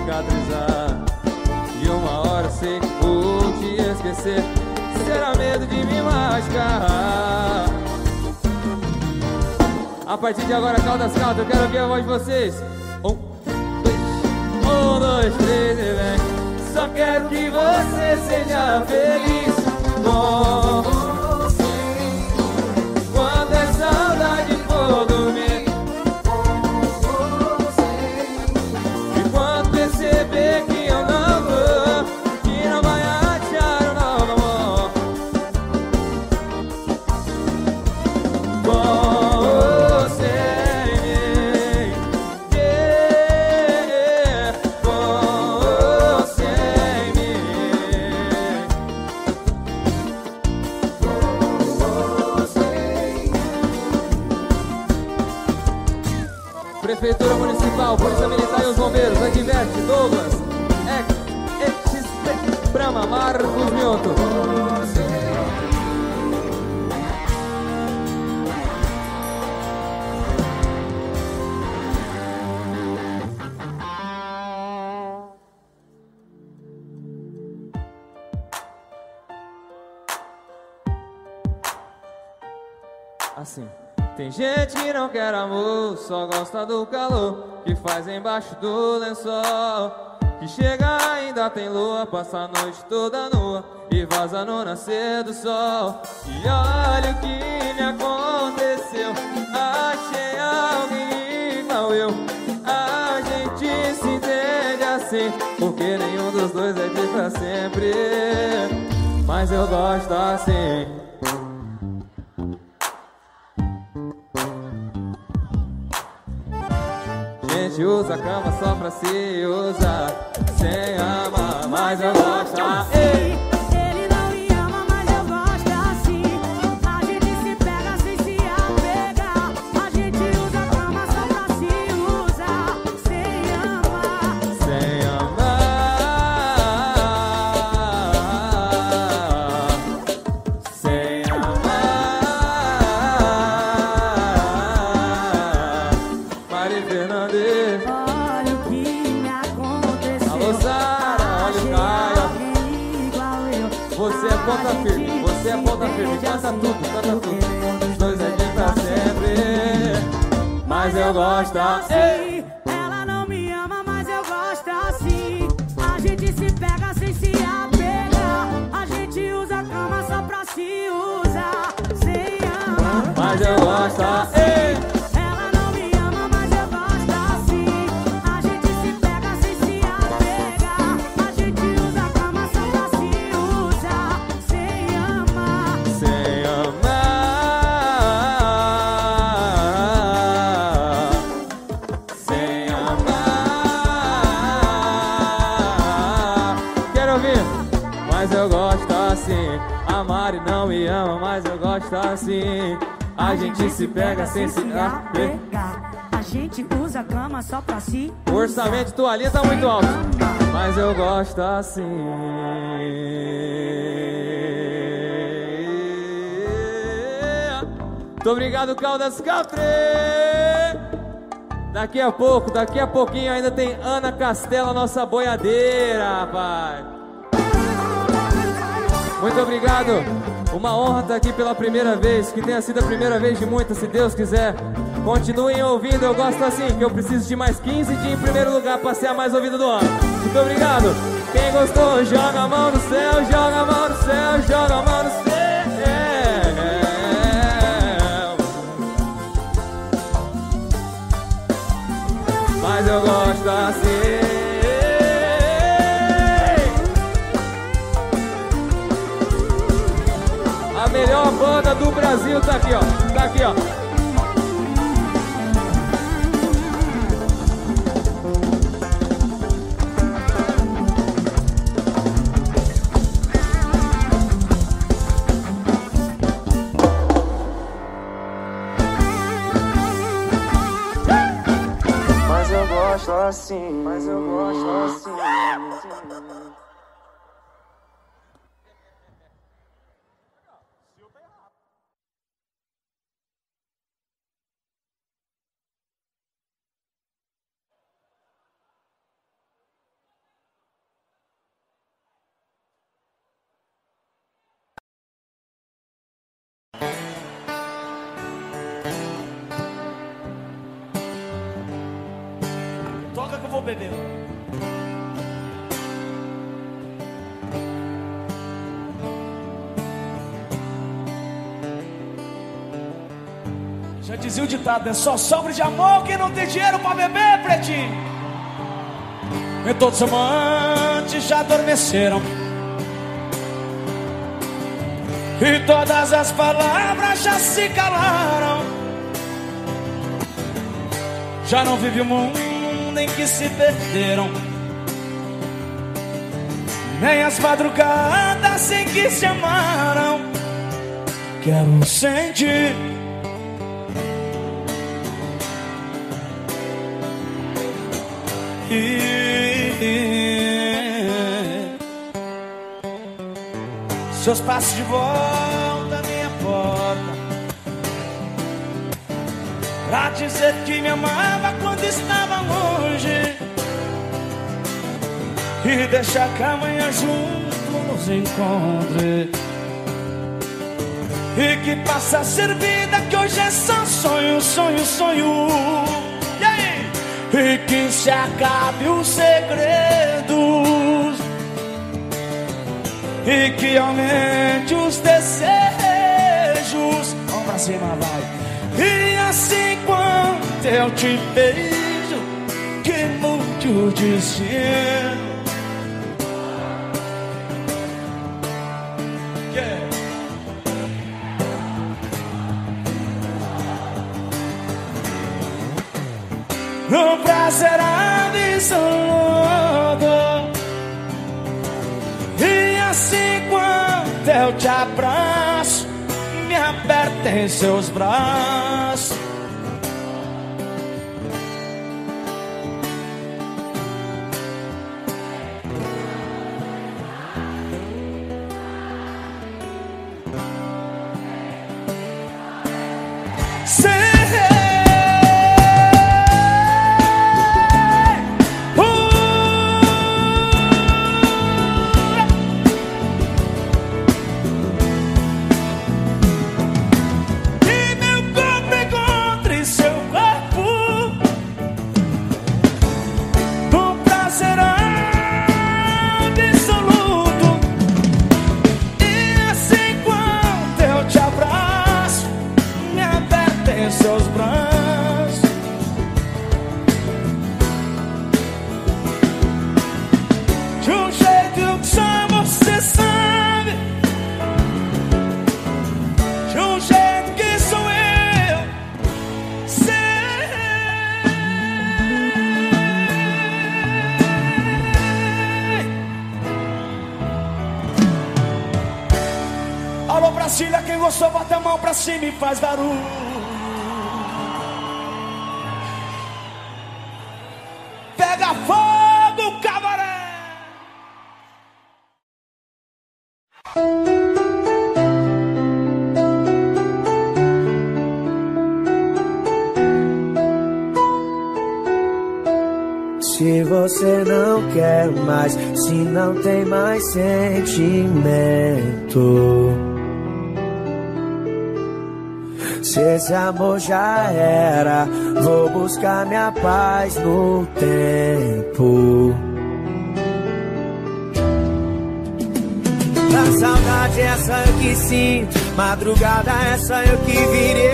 cicatrizar. E uma hora sei que vou te esquecer. Será medo de me machucar. A partir de agora, caldas, caldas, eu quero ouvir a voz de vocês. 1, 2, 3 e vem. Só quero que você seja feliz. Quando é saudade for dormir, e quando perceber que eu não vou, que não vai achar um novo amor. Com você, yeah, com você. Prefeitura Municipal, Polícia Militar e os Bombeiros, aqui veste Douglas, XP, Brahma, Marcos Mioto. Assim. Tem gente que não quer amor, só gosta do calor que faz embaixo do lençol. Que chega ainda tem lua, passa a noite toda nua e vaza no nascer do sol. E olha o que me aconteceu, achei alguém igual eu. A gente se entende assim, porque nenhum dos dois é de pra sempre. Mas eu gosto assim. Usa a cama só pra se usar, sem amar, mas eu gosto assim. Ele não me ama, mas eu gosto assim. A gente se pega sem se apegar. A gente usa a cama só pra se usar, sem amar, sem amar, sem amar. Mari Fernandes. Você é ponta firme, canta tudo, canta tudo. Os dois é de pra sempre, mas eu gosto assim. Ela não me ama, mas eu gosto assim. A gente se pega sem se apegar. A gente usa a cama só pra se usar, sem amar, mas eu gosto assim. Assim, a gente se pega sem se apegar. A gente usa a cama só pra si. O orçamento tua linha tá muito alto, mas eu gosto assim. Muito obrigado, Caldas Capre. Daqui a pouquinho ainda tem Ana Castela, nossa boiadeira, rapaz. Muito obrigado. Uma honra estar aqui pela primeira vez, que tenha sido a primeira vez de muitas, se Deus quiser. Continuem ouvindo, eu gosto assim, que eu preciso de mais 15 dias em primeiro lugar para ser a mais ouvida do ano. Muito obrigado. Quem gostou, joga a mão no céu, joga a mão no céu, joga a mão no céu. Mas eu gosto assim. A melhor banda do Brasil tá aqui, ó. Tá aqui, ó. Mas eu gosto assim, mas eu gosto assim. eu vou beber. Já dizia o ditado, é só sobre de amor quem não tem dinheiro pra beber, pretinho. E todos os amantes já adormeceram, e todas as palavras já se calaram. Já não vive o mundo em que se perderam, nem as madrugadas em que se amaram. Quero sentir seus passos de volta à minha porta, pra dizer que me amava quando estava longe, e deixar que amanhã juntos nos encontre, e que passa a ser vida que hoje é só sonho, sonho, sonho. E aí? E que se acabe os segredos, e que aumente os desejos. Vamos pra cima, vai. E assim quando eu te beijo, que mude o destino. Yeah. No prazer absoluto. E assim quando eu te abraço, me aperta em seus braços. Só bota a mão pra cima e faz barulho. Pega fogo, cabaré! Se você não quer mais, se não tem mais sentimento, se esse amor já era, vou buscar minha paz no tempo. A saudade é essa eu que sinto, madrugada é essa eu que virei.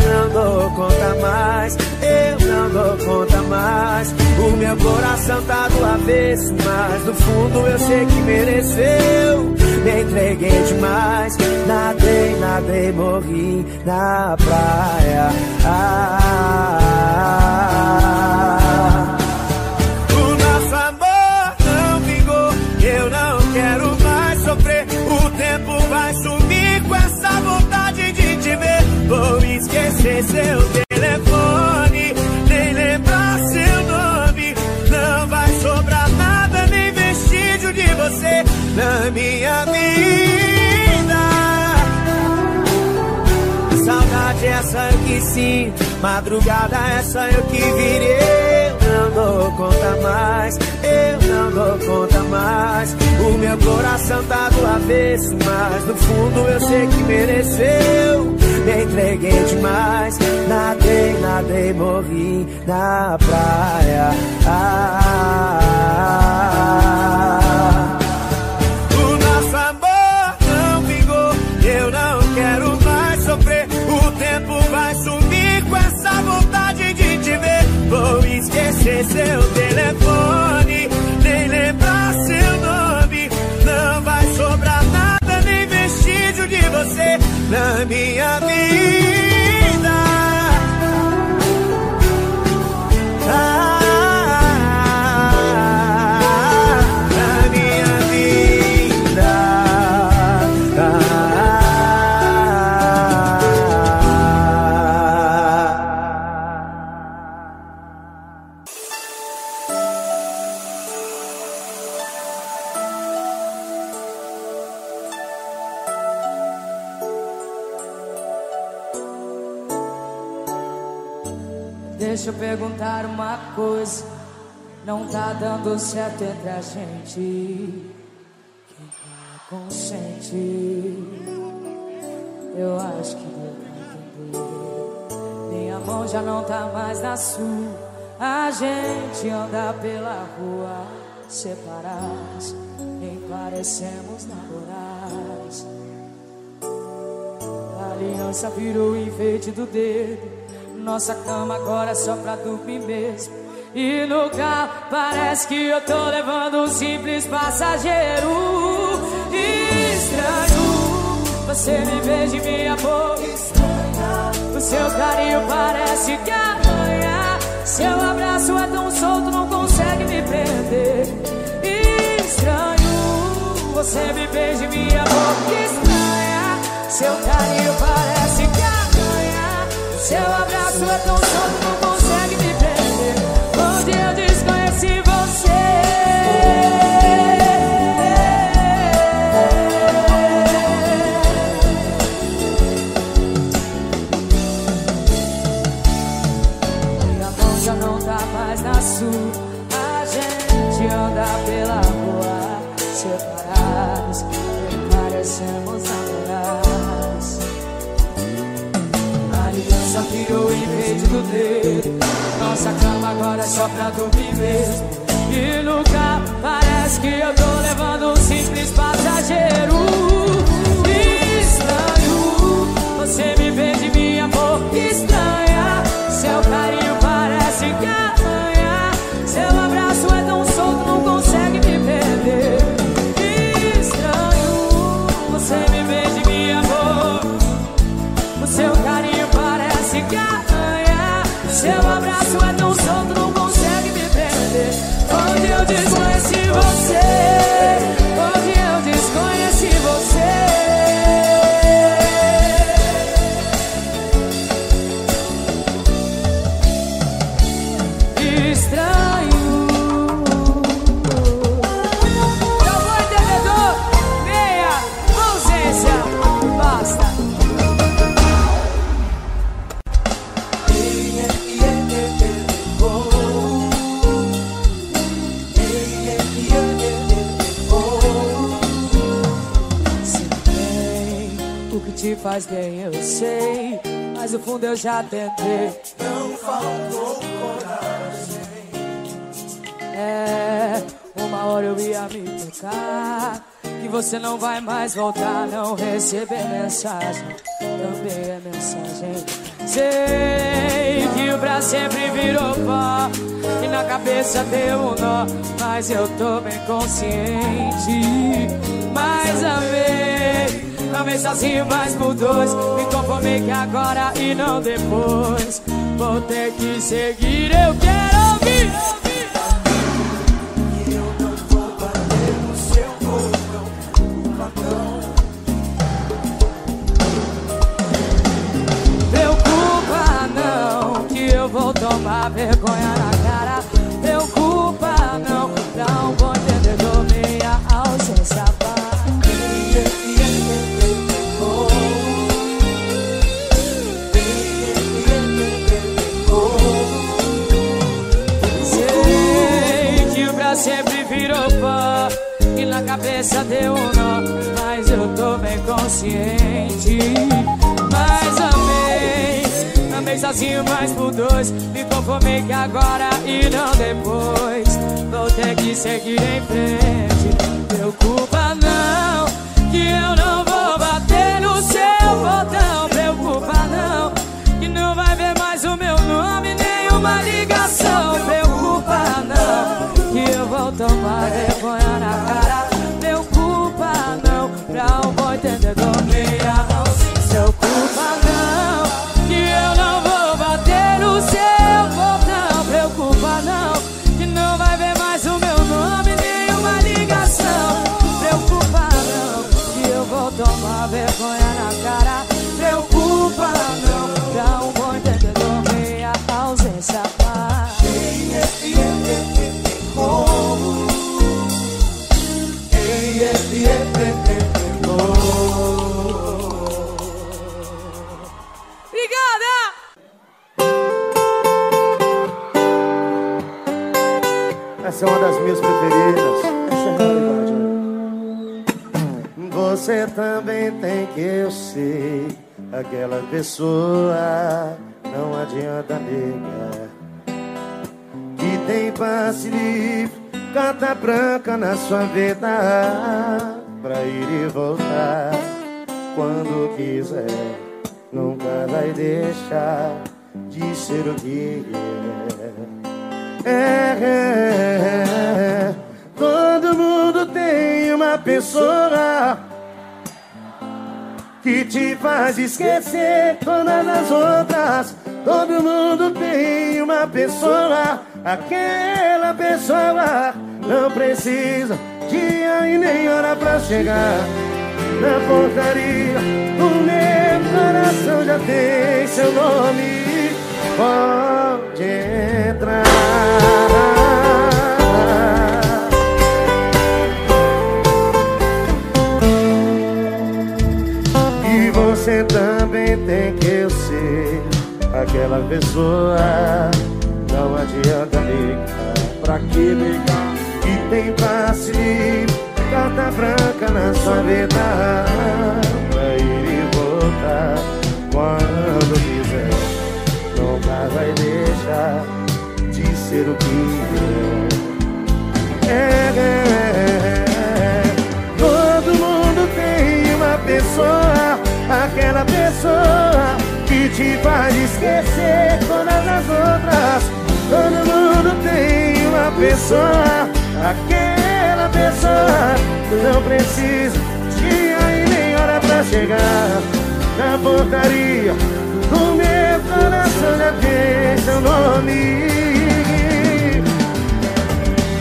Eu não dou conta mais, eu não dou conta mais. O meu coração tá do avesso, mas no fundo eu sei que mereceu. Me entreguei demais, nadei, nadei, morri na praia. O nosso amor não vingou, eu não quero mais sofrer. O tempo vai sumir com essa vontade de te ver. Vou esquecer seu telefone, nem lembrar seu nome. Não vai sobrar nada, nem vestígio de você na minha vida. Saudade essa eu que sinto, madrugada essa eu que virei. Eu não dou conta mais, eu não dou conta mais. O meu coração tá do avesso, mas no fundo eu sei que mereceu. Me entreguei demais, nada. Nadei, nadei, morri na praia. O nosso amor não vingou, eu não quero mais sofrer. O tempo vai sumir com essa vontade de te ver. Vou esquecer seu telefone, nem lembrar seu nome. Não vai sobrar nada, nem vestígio de você na minha vida. Deixa eu perguntar uma coisa, não tá dando certo entre a gente, quem consente? Eu acho que deu pra entender. Minha mão já não tá mais na sua, a gente anda pela rua separados, nem parecemos namorados. A aliança virou o enfeite do dedo, nossa cama agora é só pra dormir mesmo. E no carro parece que eu tô levando um simples passageiro. Estranho, você me beija e me amor. O seu carinho parece que amanhã. Seu abraço é tão solto, não consegue me prender. Estranho, você me beija e me amor. Estranha, seu carinho parece que amanhã. Seu abraço é tão solto, não consegue me prender. Onde eu desconheci você. Minha mão já não tá mais na sua, a gente anda pela rua separados, e parecemos namorados. Só virou o enfeite do dedo, nossa cama agora é só pra dormir mesmo. E no carro parece que eu tô levando um simples passageiro. Estranho, você me beija e me amor. Estranha, seu carinho parece que amanhã. Seu abraço é tão solto, não consegue me perder. Estranho, você me beija e me amor. O seu carinho que amanhã, seu abraço é tão solto, não consegue me prender. Onde eu desconheci você, onde eu desconheci você. Estranho. Já foi entendedor? Meia ausência, basta. Te faz bem, eu sei, mas no fundo eu já tentei. Não faltou coragem. É, uma hora eu ia me tocar que você não vai mais voltar. Não receber mensagem também é mensagem. Sei que o pra sempre virou pó e na cabeça deu um nó, mas eu tô bem consciente. Mais a vez também sozinho, mas por dois. Me conformei que agora e não depois vou ter que seguir. Eu quero ouvir, ouvir, ouvir. E eu não vou bater no seu corpo, não preocupa não, que eu vou tomar vergonha na cara. Preocupa não, pra um bom entendedor minha ausência vai. Sempre virou pó e na cabeça deu um nó, mas eu tô bem consciente. Mas amei, também 3 sozinho, mas por 2. Me conformei que agora e não depois vou ter que seguir em frente. Preocupa não, que eu não vou bater no seu botão. Preocupa não, que não vai ver mais o meu nome, nenhuma ligação. Preocupa não, que eu vou tomar vergonha na cara. Preocupa não, pra um bom entendedor meia mão. Preocupa não, que eu não vou bater no seu botão. Preocupa não, que não vai ver mais o meu nome, nenhuma ligação. Preocupa não, que eu vou tomar vergonha na cara. Preocupa não, pra um bom entendedor meia ausência paz. Obrigada! Essa é uma das minhas preferidas. Você também tem que eu ser aquela pessoa, não adianta negar, que tem passe livre, carta branca na sua vida, pra ir e voltar quando quiser. Nunca vai deixar de ser o que é. Todo mundo tem uma pessoa que te faz esquecer todas as outras. Todo mundo tem uma pessoa, aquela pessoa não precisa dia e nem hora pra chegar na portaria. O meu coração já tem seu nome, pode entrar. E você também tem que eu ser aquela pessoa, não adianta ligar, pra que brigar? E tem passe, carta branca na sua vida, pra ir e voltar quando quiser. Nunca vai deixar de ser o que é. Todo mundo tem uma pessoa, aquela pessoa que te faz esquecer todas as outras. Todo mundo tem uma pessoa, aquela pessoa não precisa dia e nem hora pra chegar na portaria. O meu coração já tem seu nome.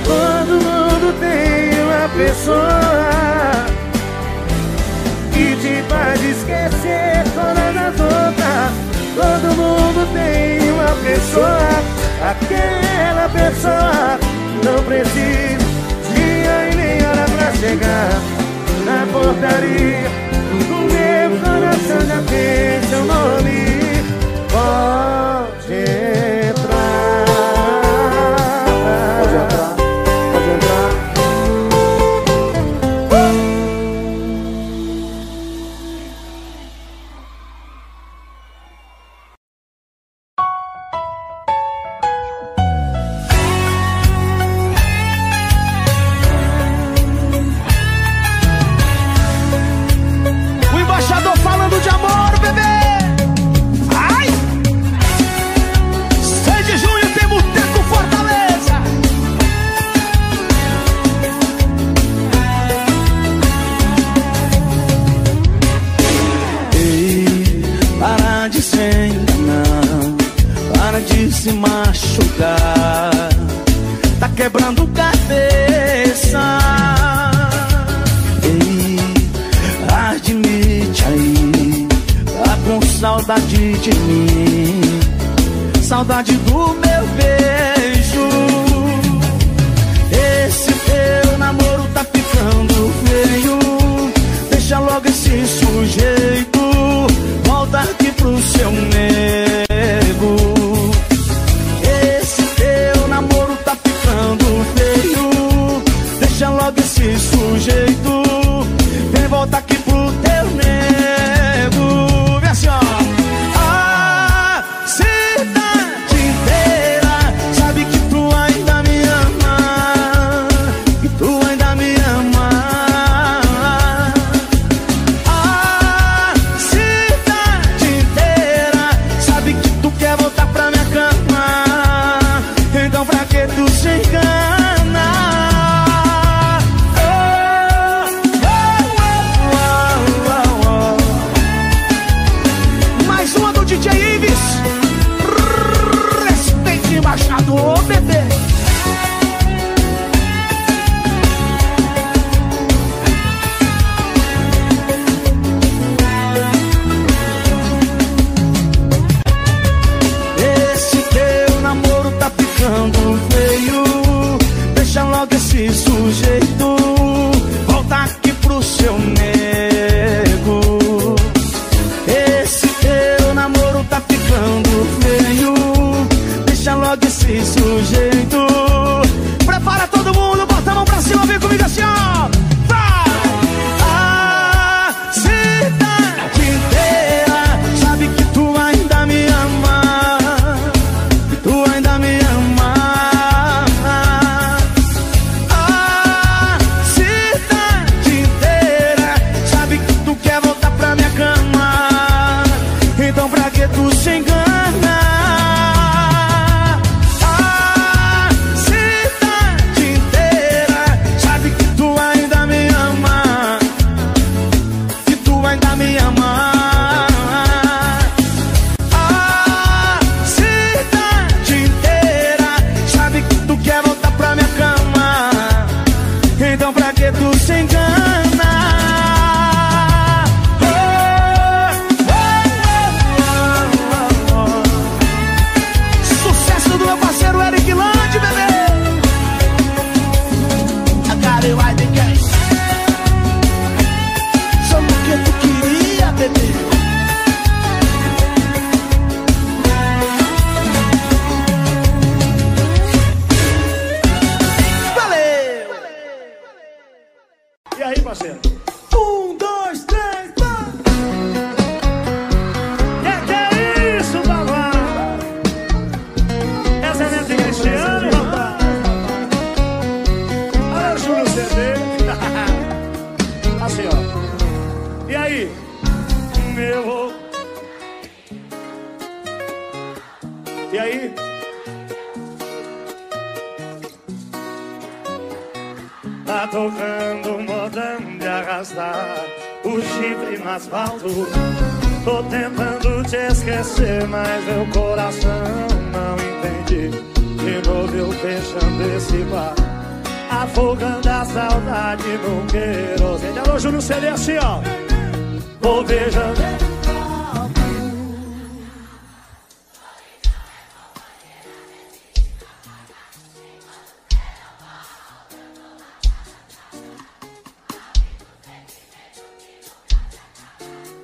Todo mundo tem uma pessoa que te faz esquecer todas as outras. Todo mundo tem uma pessoa, aquela pessoa não precisa dia e nem hora pra chegar na portaria. O meu coração já tem seu nome, pode entrar. Pode entrar, pode entrar. Sim. assim, ó. E aí? Eu vou. E aí? Tá tocando modão de arrastar o chifre no asfalto. Tô tentando te esquecer, mas meu coração não entende. De novo eu fechando esse bar, afogando a saudade no querosene. Alô, Júlio Celia, assim, ó. Vou beijando.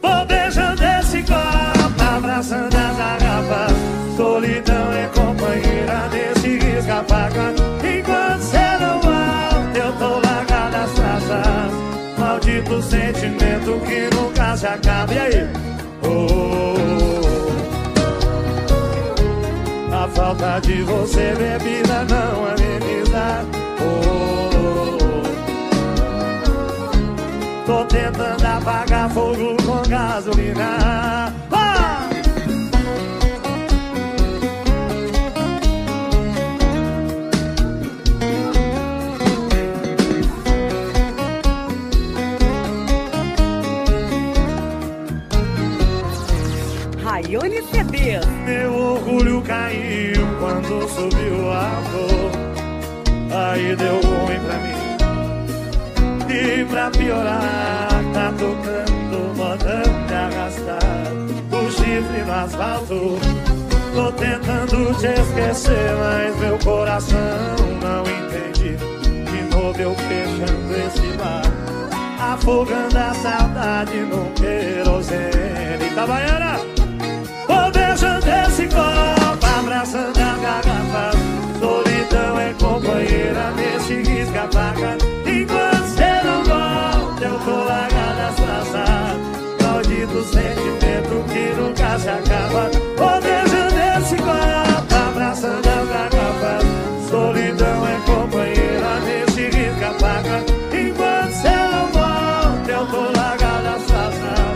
Vou beijando esse copo, abraçando a garrafa. Solidão é companheira desse risca-faca. Enquanto cê não volta, eu tô largada as traças. Maldito sentimento que nunca se acaba. E aí? Oh, a falta de você, bebida, não ameniza. Oh, tô tentando apagar fogo com gasolina. Ah! Ione CD. Meu orgulho caiu quando subiu a dor. Aí deu ruim pra mim. E pra piorar, tá tocando modão de arrastar o chifre no asfalto. Tô tentando te esquecer, mas meu coração não entende. De novo eu fechando esse bar, afogando a saudade no querosene. Itabaiana! Vou beijando esse copo, abraçando a garrafa. Solidão é companheira nesse risca-faca. Enquanto cê não volta, eu tô largada as traças. Maldito sentimento que nunca se acaba. Vou beijando esse copo, abraçando a garrafa. Solidão é companheira nesse risca-faca. Enquanto cê não volta, eu tô largada as traças.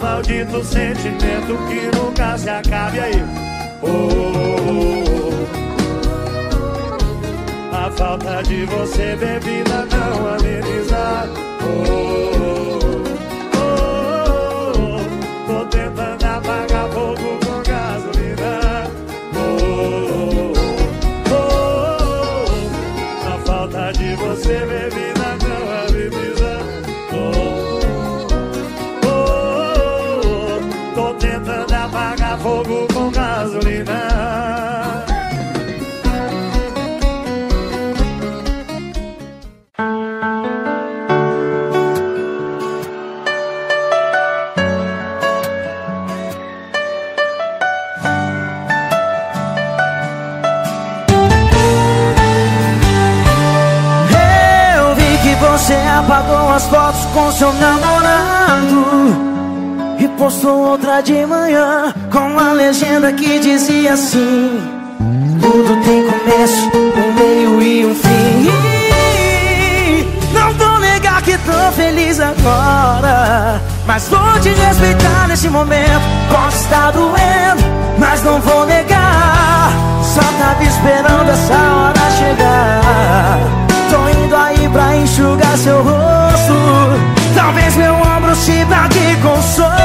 Maldito sentimento que nunca se acaba. E aí? Oh, a falta de você, bebida, não ameniza. Oh, tô tentando apagar fogo com gasolina. Oh, a falta de você, bebida, não ameniza. Oh, tentando apagar fogo com gasolina. Eu vi que você apagou as fotos com seu namorado e postou outra de manhã com a legenda que dizia assim: tudo tem começo, um meio e um fim. Não vou negar que tô feliz agora, mas vou te respeitar nesse momento. Posso estar doendo, mas não vou negar. Só tava esperando essa hora chegar. Tô indo aí pra enxugar seu rosto. Talvez meu ombro te dá de consolo.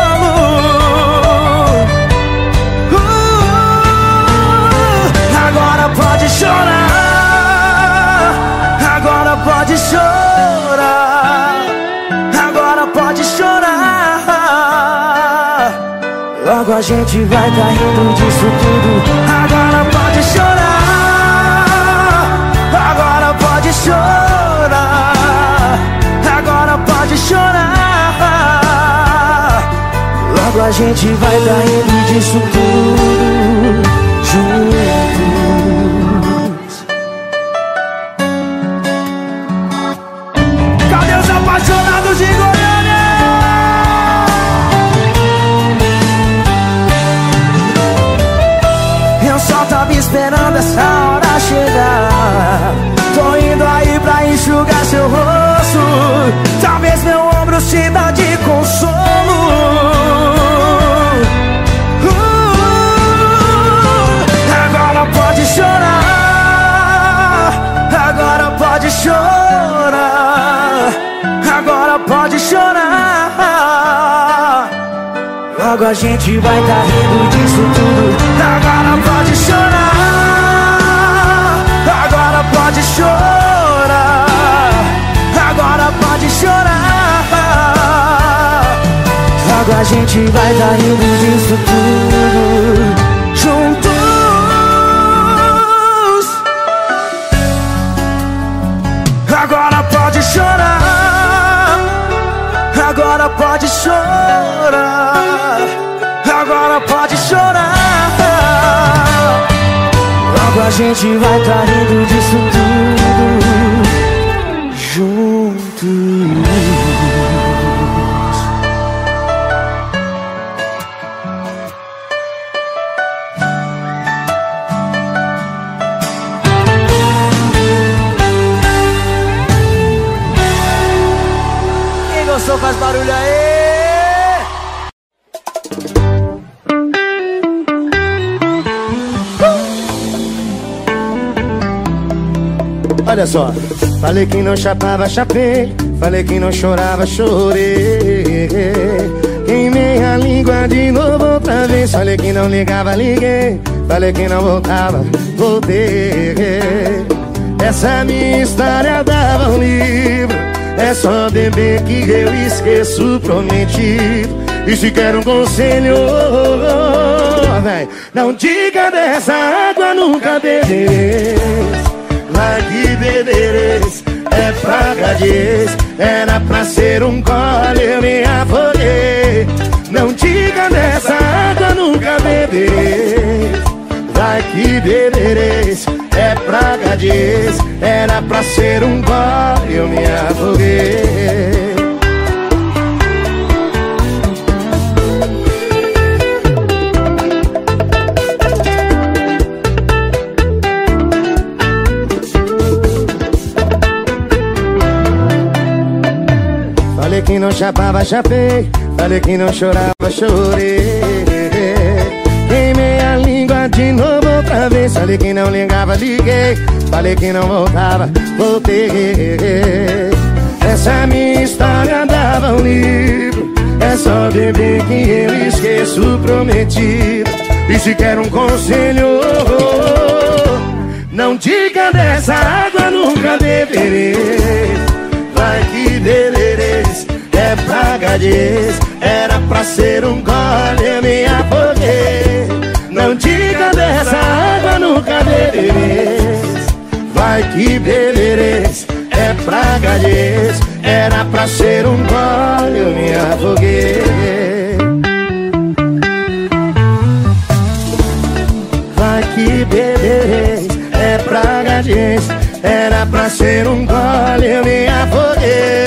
Agora pode chorar. Agora pode chorar. Agora pode chorar. Logo a gente vai tá rindo disso tudo. Agora pode chorar. Agora pode chorar. Agora pode chorar. Logo a gente vai tá rindo disso tudo juntos. Cadê os apaixonados de Goiânia? Eu só tava esperando essa hora chegar. Tô indo aí pra enxugar seu rosto. Talvez meu ombro te dar de consolo. Agora pode chorar, agora pode chorar, agora pode chorar. Logo a gente vai tá rindo disso tudo. Agora pode chorar, agora pode chorar, agora pode chorar. Logo a gente vai tá rindo disso tudo juntos. Agora pode chorar, agora pode chorar, agora pode chorar. Logo a gente vai tá rindo disso tudo juntos. Quem gostou faz barulho aí. Olha só. Falei que não chapava, chapei. Falei que não chorava, chorei. Queimei a língua de novo outra vez. Falei que não ligava, liguei. Falei que não voltava, voltei. Essa minha história dava um livro. É só beber que eu esqueço o prometido. E se quer um conselho, véi, não diga dessa água nunca bebereis. Lá de beberes é praga de ex. Era pra ser um gole, eu me afolhei. Não diga dessa água nunca beberes. Lá de beberes é praga de ex. Era pra ser um gole, eu me afolhei. Falei que não chapava, chapei. Falei que não chorava, chorei. Queimei a língua de novo outra vez. Falei que não ligava, liguei. Falei que não voltava, voltei. Essa minha história dava um livro. É só beber que eu esqueço o prometido. E se quer um conselho, não diga dessa água nunca beberei. Vai que bebereis, é praga de ex. Era pra ser um gole, eu me afoguei. Não diga dessa água nunca bebereis. Vai que bebereis, é praga de ex. Era pra ser um gole, eu me afoguei. Vai que bebereis, é praga de ex. Era pra ser um gole, eu me afoguei.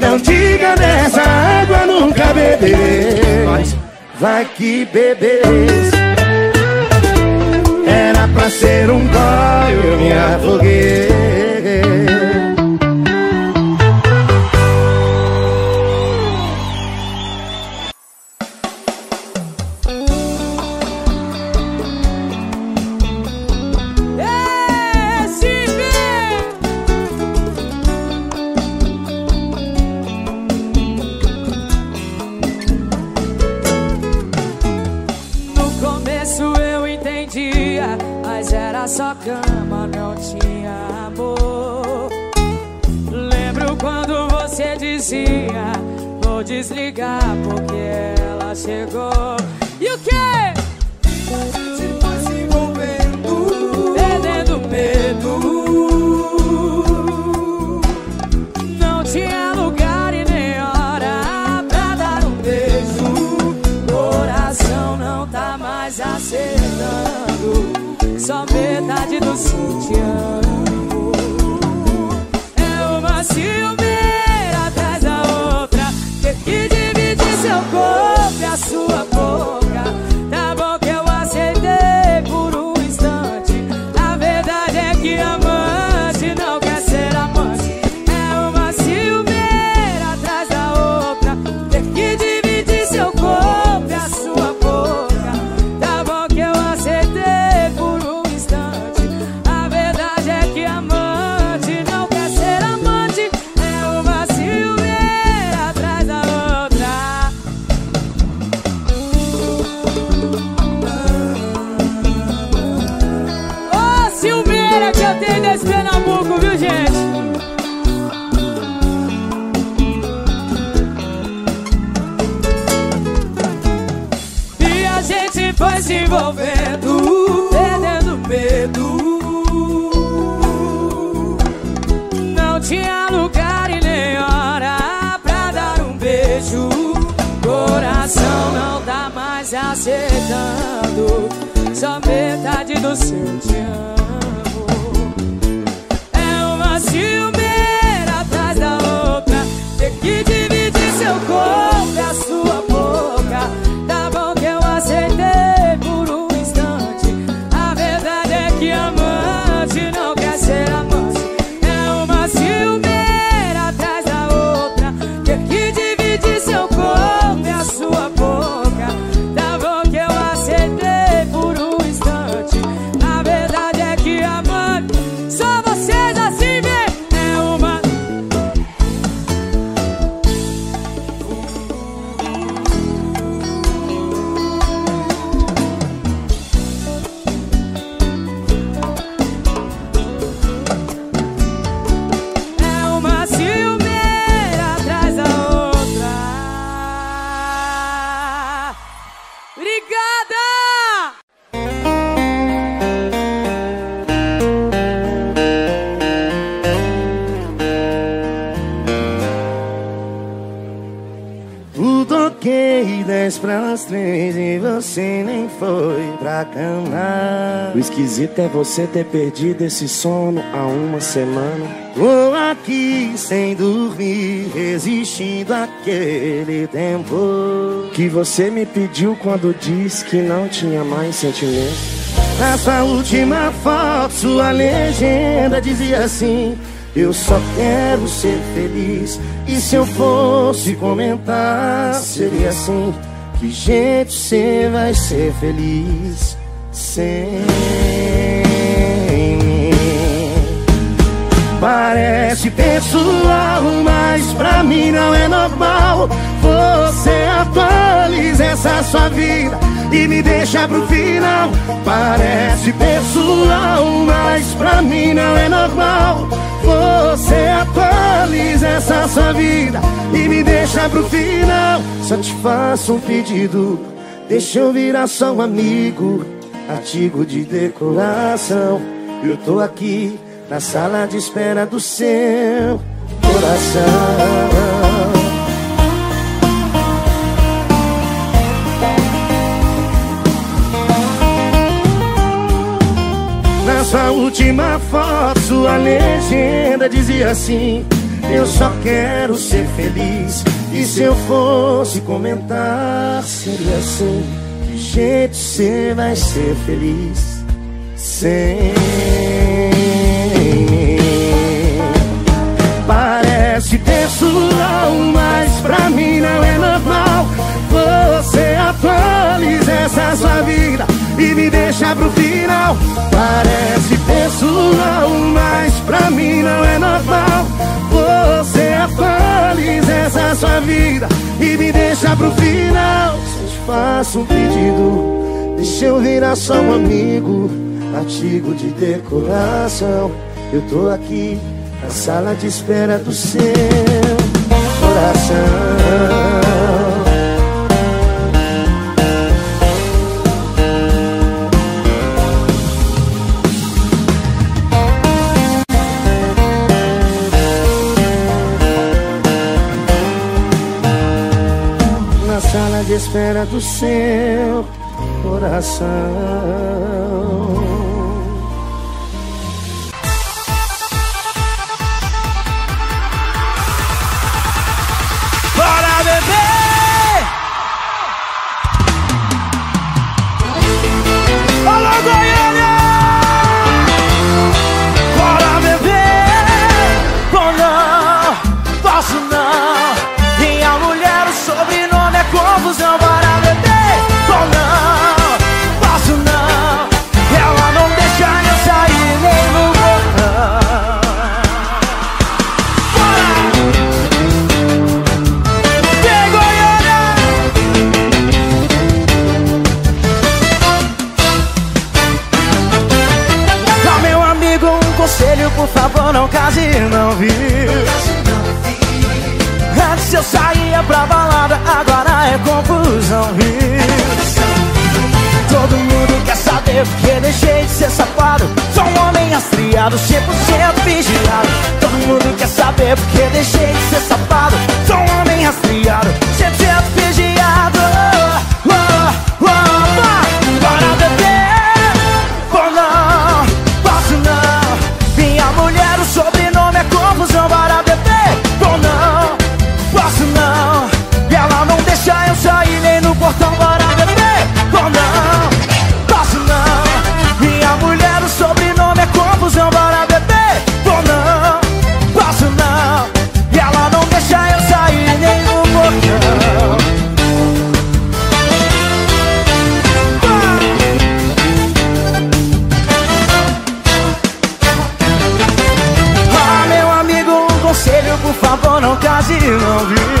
Não diga dessa água nunca bebereis. Vai que bebereis. Era pra ser um gole, eu me afoguei. Só cama, não tinha amor. Lembro quando você dizia: vou desligar porque ela chegou. E o que? Se foi se envolvendo, perdendo medo. Não tinha lugar e nem hora pra dar um beijo. Coração não tá mais acertando. Só metade do sutiã. É uma ciumeira atrás da outra. Ter que dividir seu corpo e a sua boca. Tá bom que eu aceitei por um instante. A verdade é que amante não quer ser amante. É uma ciumeira atrás da outra. vai se envolvendo, perdendo medo. Não tinha lugar e nem hora pra dar um beijo. Coração não tá mais aceitando só metade do seu te amo. É uma ciumeira atrás da outra, ter que dividir seu corpo e a sua boca. Aceitei por um instante. A verdade é que amante não quer ser amante. É uma ciumeira atrás da outra, ter que dividir seu corpo e a sua boca. Tá bom que eu aceitei por um instante. A verdade é que amante só vocês assim vê. É uma... Você nem foi pra cama. O esquisito é você ter perdido esse sono há uma semana. Tô aqui sem dormir, resistindo àquele tempo que você me pediu quando disse que não tinha mais sentimento. Na sua última foto, sua legenda dizia assim: eu só quero ser feliz. E se eu fosse comentar, seria assim: que jeito você vai ser feliz sem mim? Parece pessoal, mas pra mim não é normal. Você atualiza essa sua vida e me deixa pro final. Parece pessoal, mas pra mim não é normal. Você atualiza essa sua vida e me deixa pro final. Só te faço um pedido, deixa eu virar só um amigo, artigo de decoração. Eu tô aqui na sala de espera do seu coração. Sua última foto, sua legenda dizia assim: eu só quero ser feliz. E se eu fosse comentar, seria assim: que jeito você vai ser feliz sem mim? Parece pessoal, mas pra mim não é normal. Você atualiza essa sua vida e me deixa pro final. Parece pessoal, mas pra mim não é normal. Você atualiza essa sua vida e me deixa pro final. Só te faço um pedido, deixa eu virar só um amigo, artigo de decoração. Eu tô aqui na sala de espera do seu coração. Espera do seu coração. Bora, bebê! Alô, Goiânia! Bora, bebê! Bom, não, posso não. Minha mulher, o sobrenome é confusão. Por favor, não case e não vi. Antes eu saía pra balada, agora é confusão. Todo rastreado, 100% vigilado. Todo mundo quer saber porque deixei de ser safado. Sou um homem rastreado, 100% vigiado. Oh, oh, oh, bora beber, oh não, posso não. Minha mulher, o sobrenome é confusão. Bora beber, oh não, posso não. E ela não deixa eu sair nem no portão. Bora beber, oh não, posso não. Minha mulher, o sobrenome é confusão. Bora beber, oh não, posso não. E ela não deixa eu sair nem no portão. Ah, meu amigo, um conselho, por favor, não case, não viu?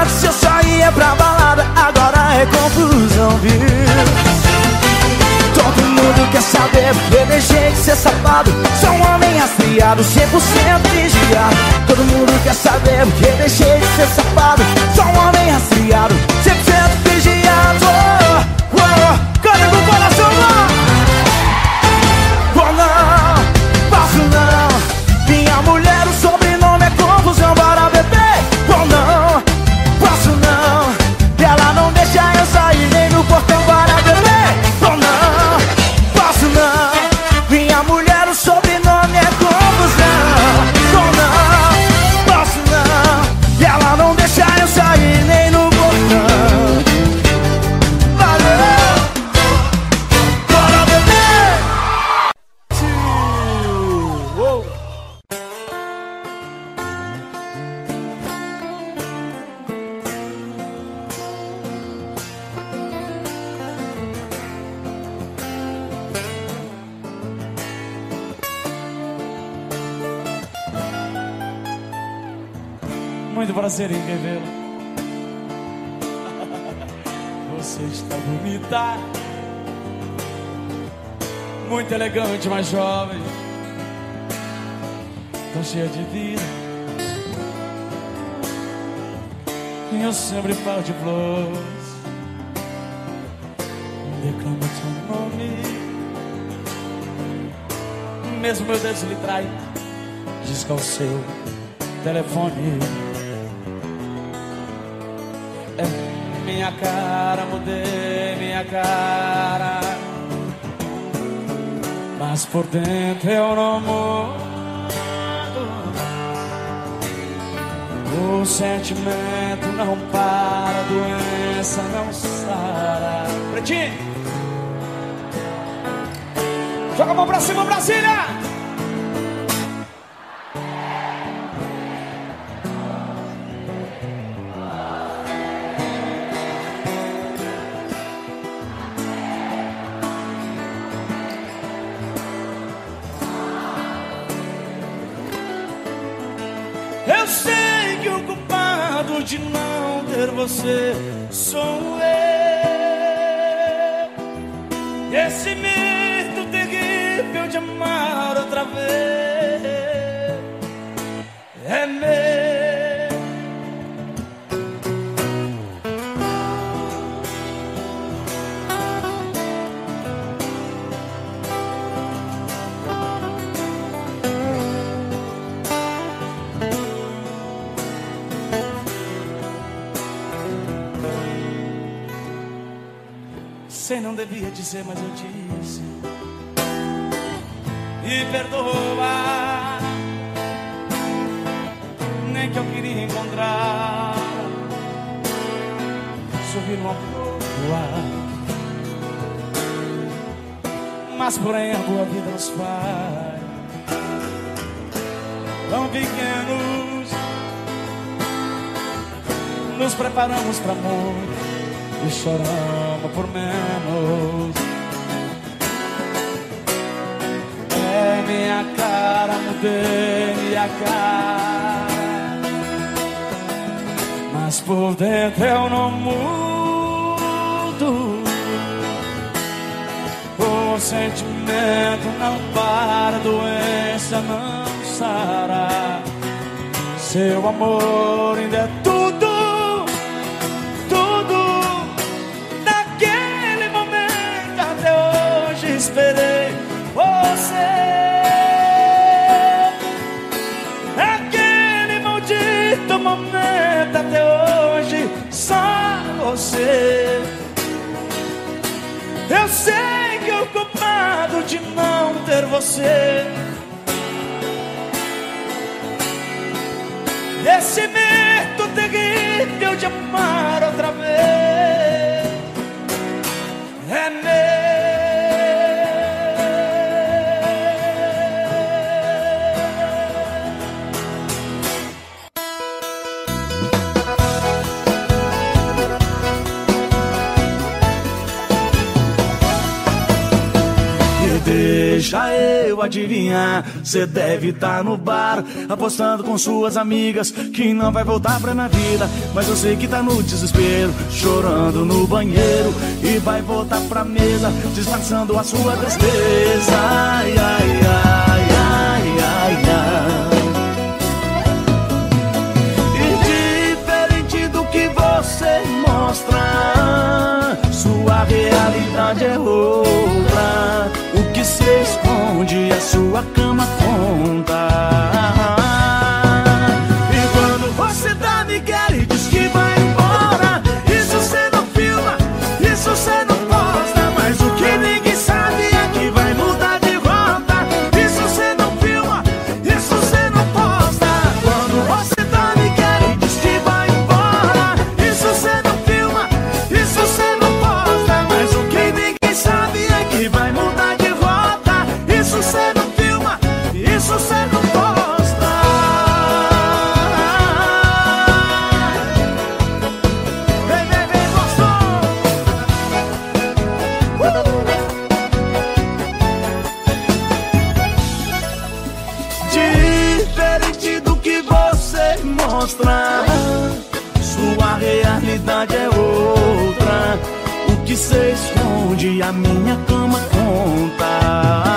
Antes eu saía pra balada, agora é confusão, viu? Todo mundo quer saber porque deixei de ser safado. Sou um homem rastreado, 100% vigiado. Todo mundo quer saber porque deixei de ser safado. Sou um homem rastreado, 100% vigiado. Oh, oh, canta com o coração, oh. Oh não, passo não. Minha mulher, o sobrenome é confusão. Bora beber, oh não, posso não, e ela não deixa eu sair nem no portão. Para beber, ou não, posso não. Minha mulher, o sobrenome é confusão. Ou não, posso não, e ela não deixa eu sair nem no portão. Valeu, bora beber. Muito prazer em revê-la. Você está bonita, muito elegante, mais jovem, tão cheia de vida. E eu sempre falo de flores, declamo seu nome. Mesmo meu Deus lhe trai, diz que é o seu telefone. Minha cara, mudei minha cara, mas por dentro eu não mudo. O sentimento não para, a doença não sara. Pretinho, joga a mão pra cima, Brasília! De não ter você sou eu. Esse medo terrível de amar outra vez é meu. Sei, não devia dizer, mas eu disse. E perdoa, nem que eu queria encontrar. Sorrir uma boa, mas porém a boa vida nos faz tão pequenos. Nos preparamos para morrer e choramos por menos. É minha cara, mudei minha cara, mas por dentro eu não mudo. O sentimento não para, a doença não sara. Seu amor ainda é tudo. Esperei você. Eu sei que eu culpado de não ter você. Esse medo terrível de amar outra vez é meu. Deixa eu adivinhar, cê deve tá no bar apostando com suas amigas que não vai voltar pra minha vida. Mas eu sei que tá no desespero, chorando no banheiro, e vai voltar pra mesa, disfarçando a sua tristeza. Ai, ai, ai, ai, ai, ai. E diferente do que você mostra, sua realidade é outra. O que se esconde a sua cama conta. E quando você dá migué e diz que vai embora, isso cê não filma, isso cê não posta. Mas o que ninguém sabe é que vai mudar de rota. Isso cê não filma, isso cê não posta. Quando você dá migué e diz que vai embora, isso cê não filma, isso cê não posta. Mas o que ninguém sabe é que vai mudar de rota. Isso cê não filma, isso cê não posta. Vem, vem, vem, gostou. Diferente do que você mostra, sua realidade é outra. O que cê esconde, a minha cama conta.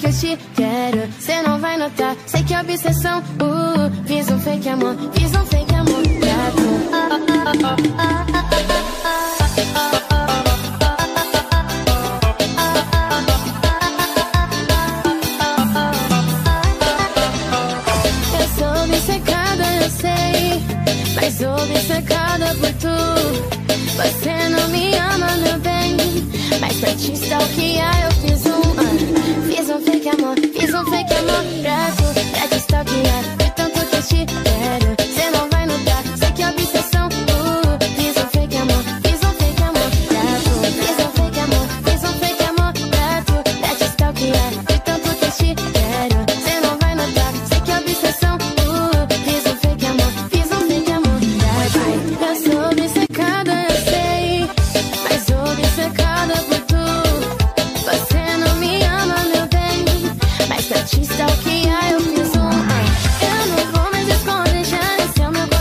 Que eu te quero, cê não vai notar. Sei que é obsessão, fiz um fake amor, fiz um fake amor pra tu. Eu sou obcecada, eu sei, mas sou obcecada por tu. Você não me ama, meu bem, mas pra te stalkear eu fiz um. Fiz um fake amor pra tu, pra te stalkear. De tanto que eu te quero, cê não vai notar. Sei que é obsessão, fiz um fake amor, fiz um fake amor pra tu. Fiz um fake amor pra tu, pra te stalkear. De tanto que eu te quero, cê não vai notar. Sei que é obsessão, fiz um fake amor, pra tu. Eu sou obcecada, eu sei, mas obcecada por tu. Você não me ama, meu bem, mas pra te stalkear eu fiz um. Eu não vou mais esconder, já esse é o meu.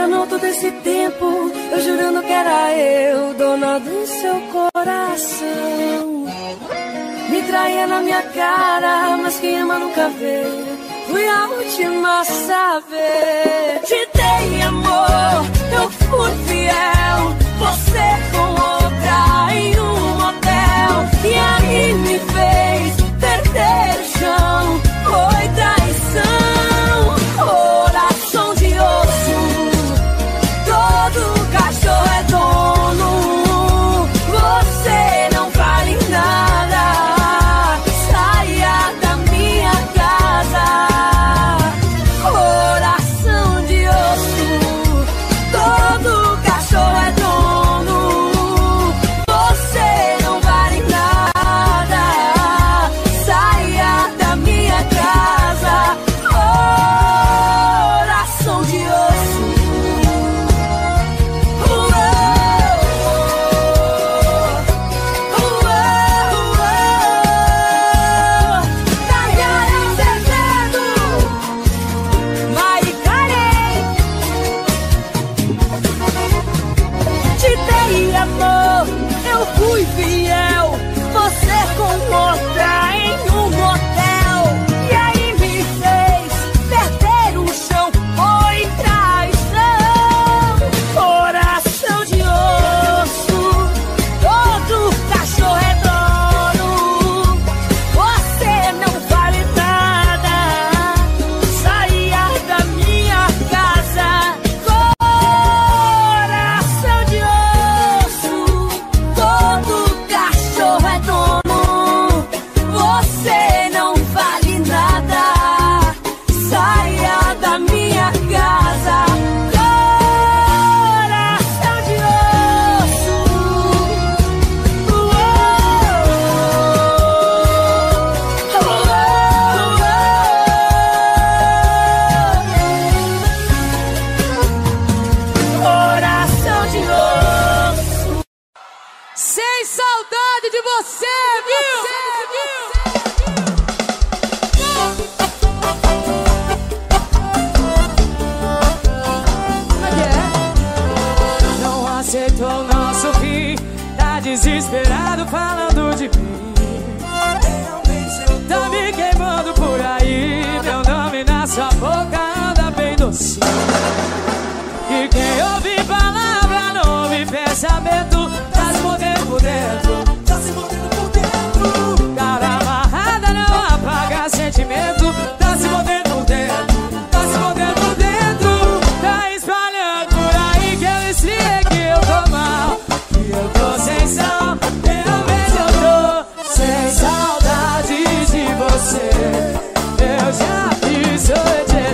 enganou todo esse tempo, eu jurando que era eu, dona do seu coração. Me traía na minha cara, mas quem ama nunca vê, fui a última a saber. Te dei amor, eu fui fiel, você com outra em um hotel. E aí me fez perder o chão, foi traição. Coração de osso, todo cachorro é dono, você não vale nada, saia da minha casa. Coração de osso, todo cachorro é dono, você não vale nada, saia da minha casa. Coração de osso. Te dei amor, eu fui fiel, você com outra em um motel. E aí me fez perder o chão, foi traição. Coração de osso, todo cachorro é dono, você não vale nada, saia da minha casa. Coração de osso, todo cachorro é dono, você não vale nada, saia da minha casa. Coração de osso. Coração de osso. Sem saudade de você, viu? Não aceitou nosso fim, tá desesperado falando de mim. Tá me queimando por aí, meu nome na sua boca anda bem docinho. E quem ouve palavra não ouve pensamento, tá se mordendo por dentro, tá se mordendo por dentro. Cara amarrada não apaga sentimento, tá se mordendo por dentro, tá se mordendo por dentro. Tá espalhando por aí que eu esfriei, que eu tô mal, que eu tô sem sal. Realmente eu tô sem saudade de você, eu já fiz hoje.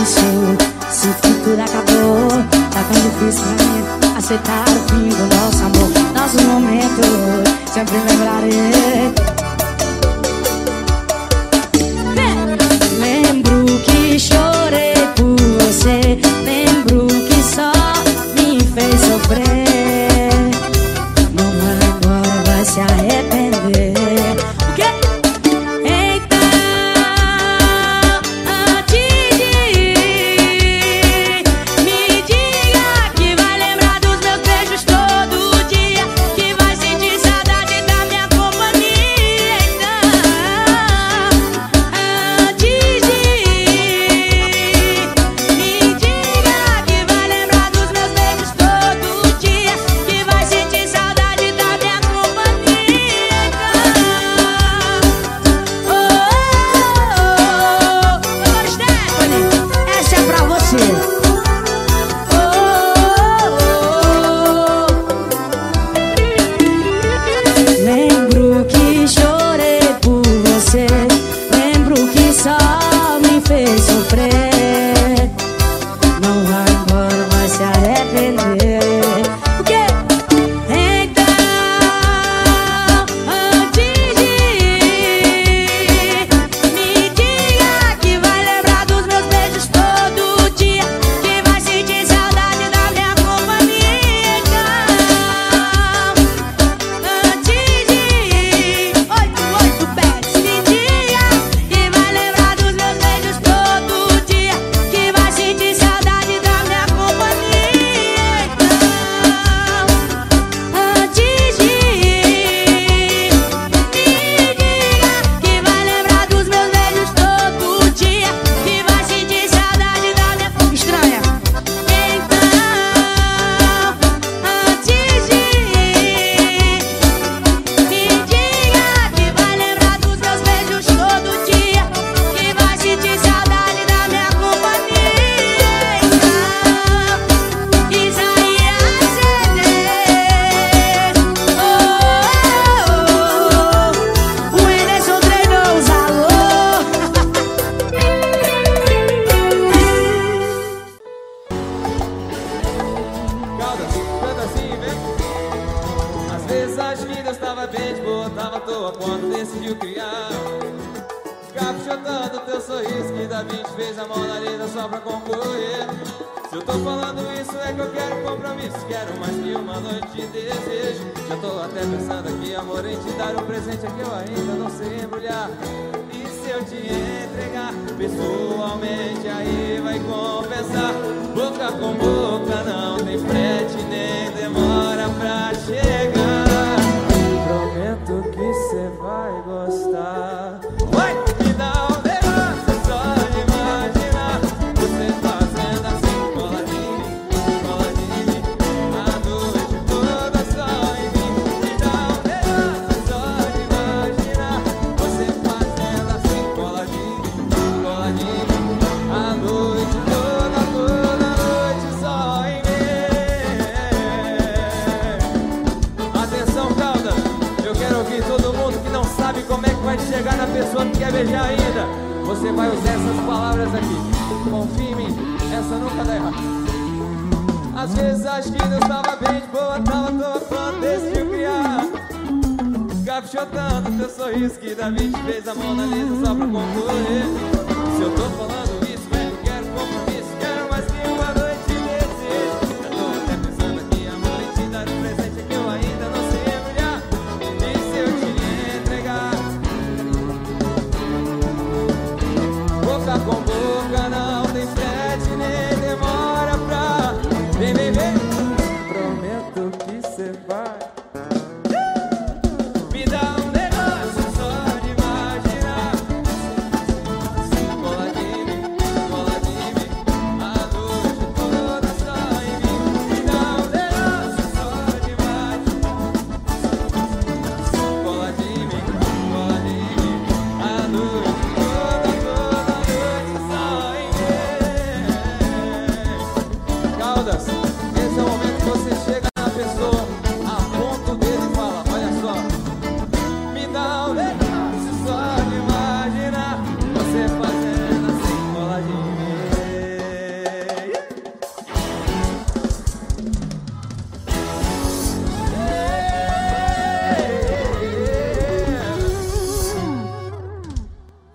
difícil, se tudo acabou. Tá tão difícil pra mim aceitar o fim do nosso amor. Nosso momento, sempre lembrarei. Lembro que chorei por você, lembro que só me fez sofrer. Não vai embora, vai se arrepender.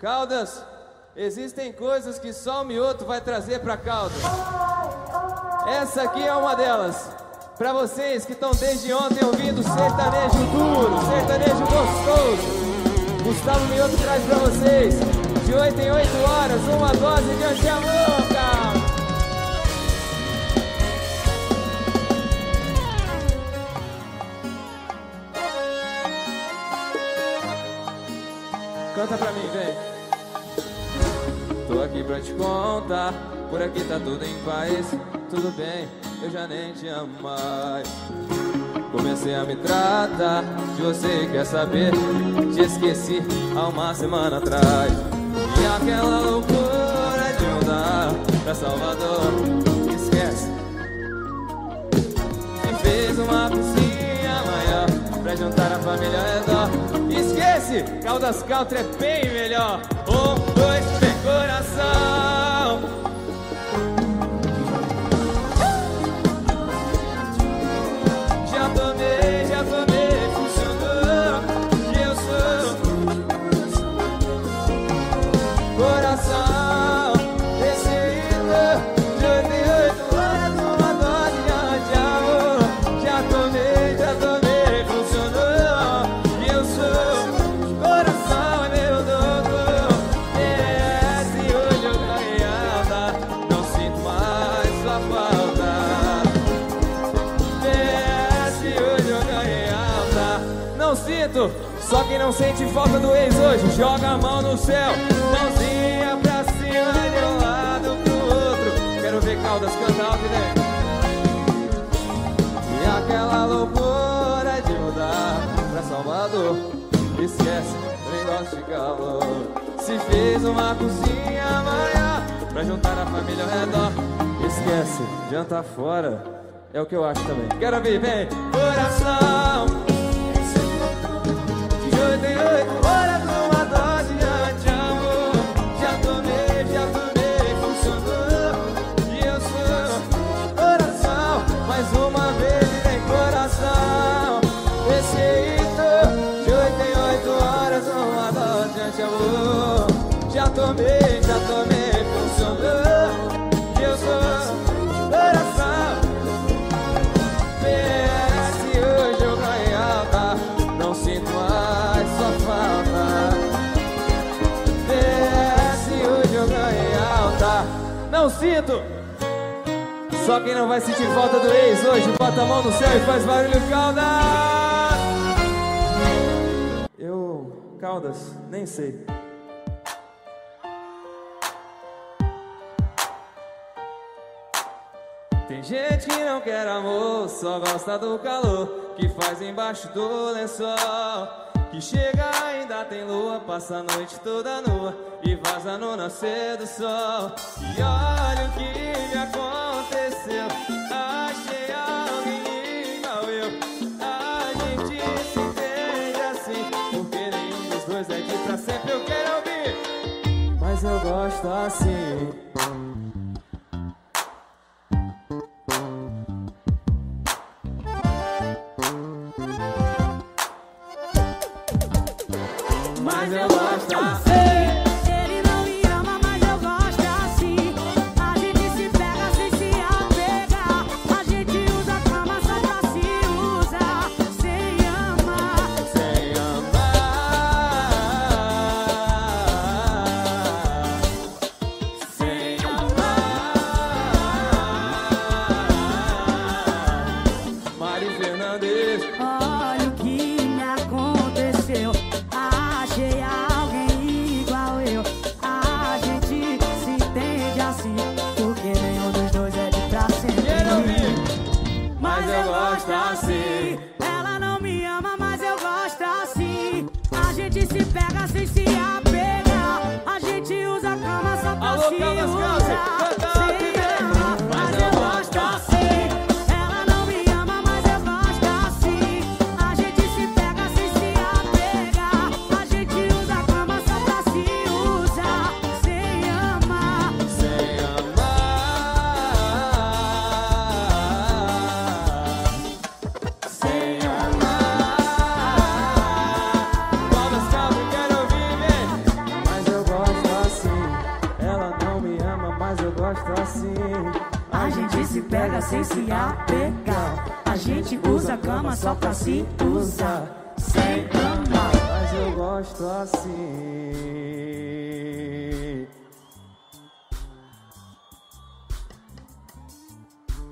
Caldas, existem coisas que só o Mioto vai trazer para Caldas. Essa aqui é uma delas. Para vocês que estão desde ontem ouvindo sertanejo duro, sertanejo gostoso, Gustavo Mioto traz para vocês, de 8 em 8 horas, uma dose de anti-amor, cara. Canta pra mim, vem. Tô aqui pra te contar, por aqui tá tudo em paz. Tudo bem, eu já nem te amo mais. Comecei a me tratar de você, quer saber? Te esqueci há uma semana atrás. E aquela loucura de andar pra Salvador, esquece. Me fez uma cozinha maior pra juntar a família ao redor. Esquece, Caldas Country é bem melhor. 1, 2, vem coração. Já tomei, funcionou. Eu sou coração decidido. De 8 em 8 horas, uma dose de amor. Já tomei sinto, só quem não sente falta do ex hoje, joga a mão no céu, mãozinha pra cima, de um lado pro outro, quero ver Caldas cantar o que vem. E aquela loucura de mudar pra Salvador, esquece, nem gosto de calor. Se fez uma cozinha maior pra juntar a família ao redor, esquece, jantar fora, é o que eu acho também. Quero ver, vem, coração. 8 em 8 horas, uma dose de anti-amor. Já tomei, funcionou. E eu sou coração, mais uma vez em coração. Esse hito, de 8 em 8 horas, uma dose de anti-amor. Já tomei, funcionou. E eu sou coração. PS, hoje eu ganhava, não sinto mais. Não sinto. Só quem não vai sentir falta do ex hoje, bota a mão no céu e faz barulho, Caldas. Eu, Caldas, nem sei. Tem gente que não quer amor, só gosta do calor que faz embaixo do lençol. Que chega ainda tem lua, passa a noite toda nua e vaza no nascer do sol. E olha o que me aconteceu, achei alguém igual eu. A gente se entende assim, porque nenhum dos dois é de pra sempre. Eu quero ouvir, mas eu gosto assim. Mas eu gosto assim. Ele não me ama, mas eu gosto assim. A gente se pega sem se apegar. A gente usa a cama só pra se usar. Sem amar, sem amar, sem amar. Mari Fernandes. Olha o que me aconteceu. Achei alguém igual eu. A gente se entende assim, porque nenhum dos dois é de pra sempre. Quero ouvir, mas eu gosto assim. Ela não me ama, mas eu gosto assim. A gente se pega sem se apegar. A gente usa a cama só pra se usar. Sem amar, mas eu gosto assim. trabalha sem se apegar. A gente usa cama só pra se usar, sem amar. Mas eu gosto assim.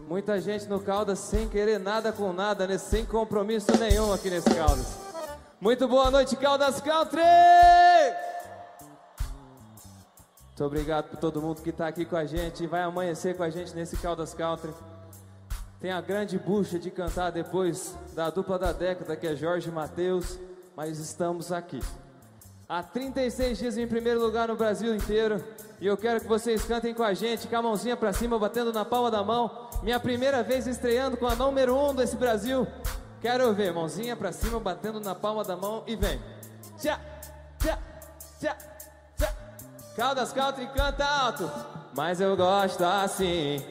Muita gente no Caldas sem querer nada com nada, né? Sem compromisso nenhum aqui nesse Caldas. Muito boa noite, Caldas Country! Muito obrigado por todo mundo que está aqui com a gente. Vai amanhecer com a gente nesse Caldas Country. Tem a grande bucha de cantar depois da dupla da década, que é Jorge e Mateus, mas estamos aqui. Há 36 dias em primeiro lugar no Brasil inteiro, e eu quero que vocês cantem com a gente, com a mãozinha pra cima, batendo na palma da mão. Minha primeira vez estreando com a número 1 desse Brasil. Quero ver, mãozinha pra cima, batendo na palma da mão, e vem. Tchá, tchá, tchá. Caldas Country canta alto, mas eu gosto assim.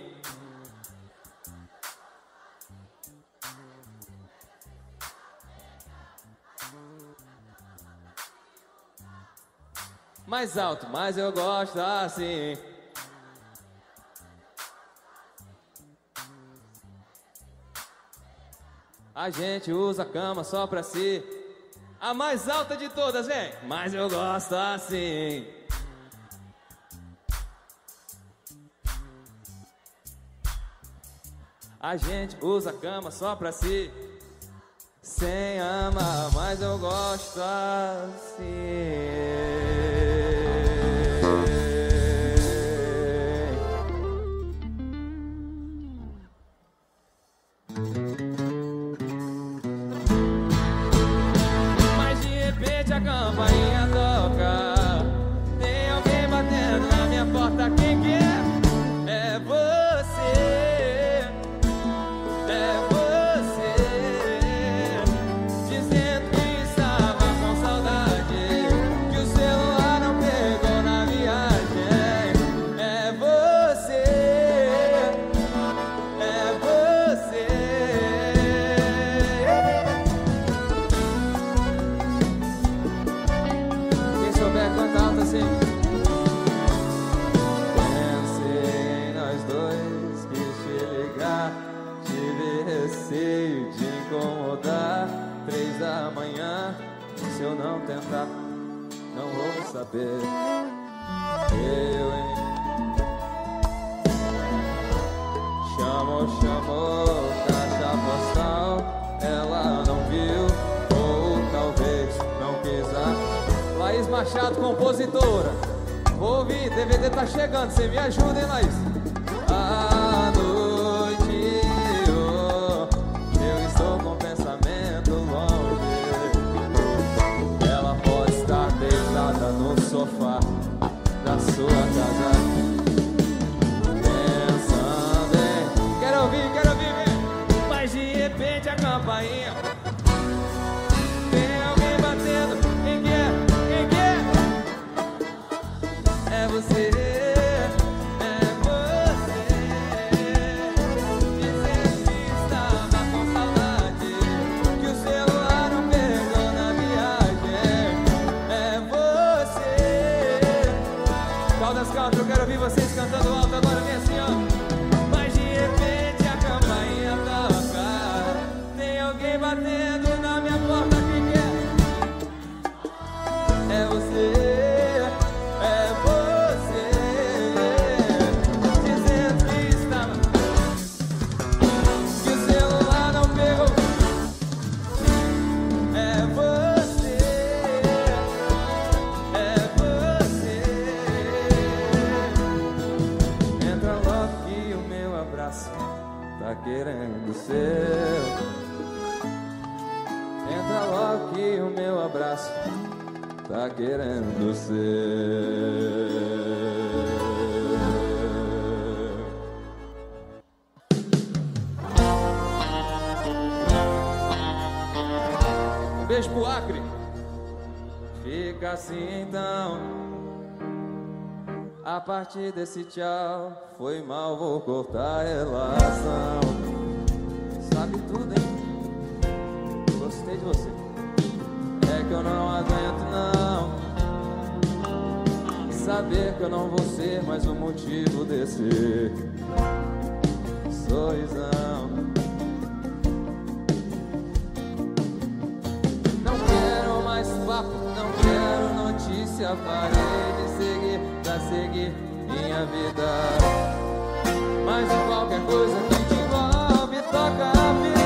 Mais alto, mas eu gosto assim. A gente usa a cama só pra si. A mais alta de todas, vem. Mas eu gosto assim. A gente usa a cama só pra si, sem amar, mas eu gosto assim. Mas de repente a campainha toca, tem alguém batendo na minha porta, quem quer? É você. Se eu não tentar, não vou saber. Eu, hein? Chamou, chamou, caixa postal, ela não viu, ou talvez não quis. Laís Machado, compositora. Vou ouvir, DVD tá chegando, você me ajuda, hein, Laís? A noite, oh, eu estou com pensamento longe. No sofá da sua casa, pensando em... quero ouvir, vem. Mas de repente a campainha, tem alguém batendo, quem quer, quem quer? É você. Eu quero ouvir vocês cantando alto agora, vem assim, ó. Mas de repente a campainha toca, tem alguém batendo na minha porta, quem quer? É você. Querendo ser, entra logo que o meu abraço tá querendo ser. Um beijo pro Acre. Fica assim então, a partir desse tchau, foi mal, vou cortar a relação. Sabe tudo, hein? Gostei de você. É que eu não aguento, não, saber que eu não vou ser mais o motivo desse. sorrisão. Não quero mais papo, não quero notícia. Parei de seguir pra seguir minha vida. Mas em qualquer coisa que te envolve, toca a vida.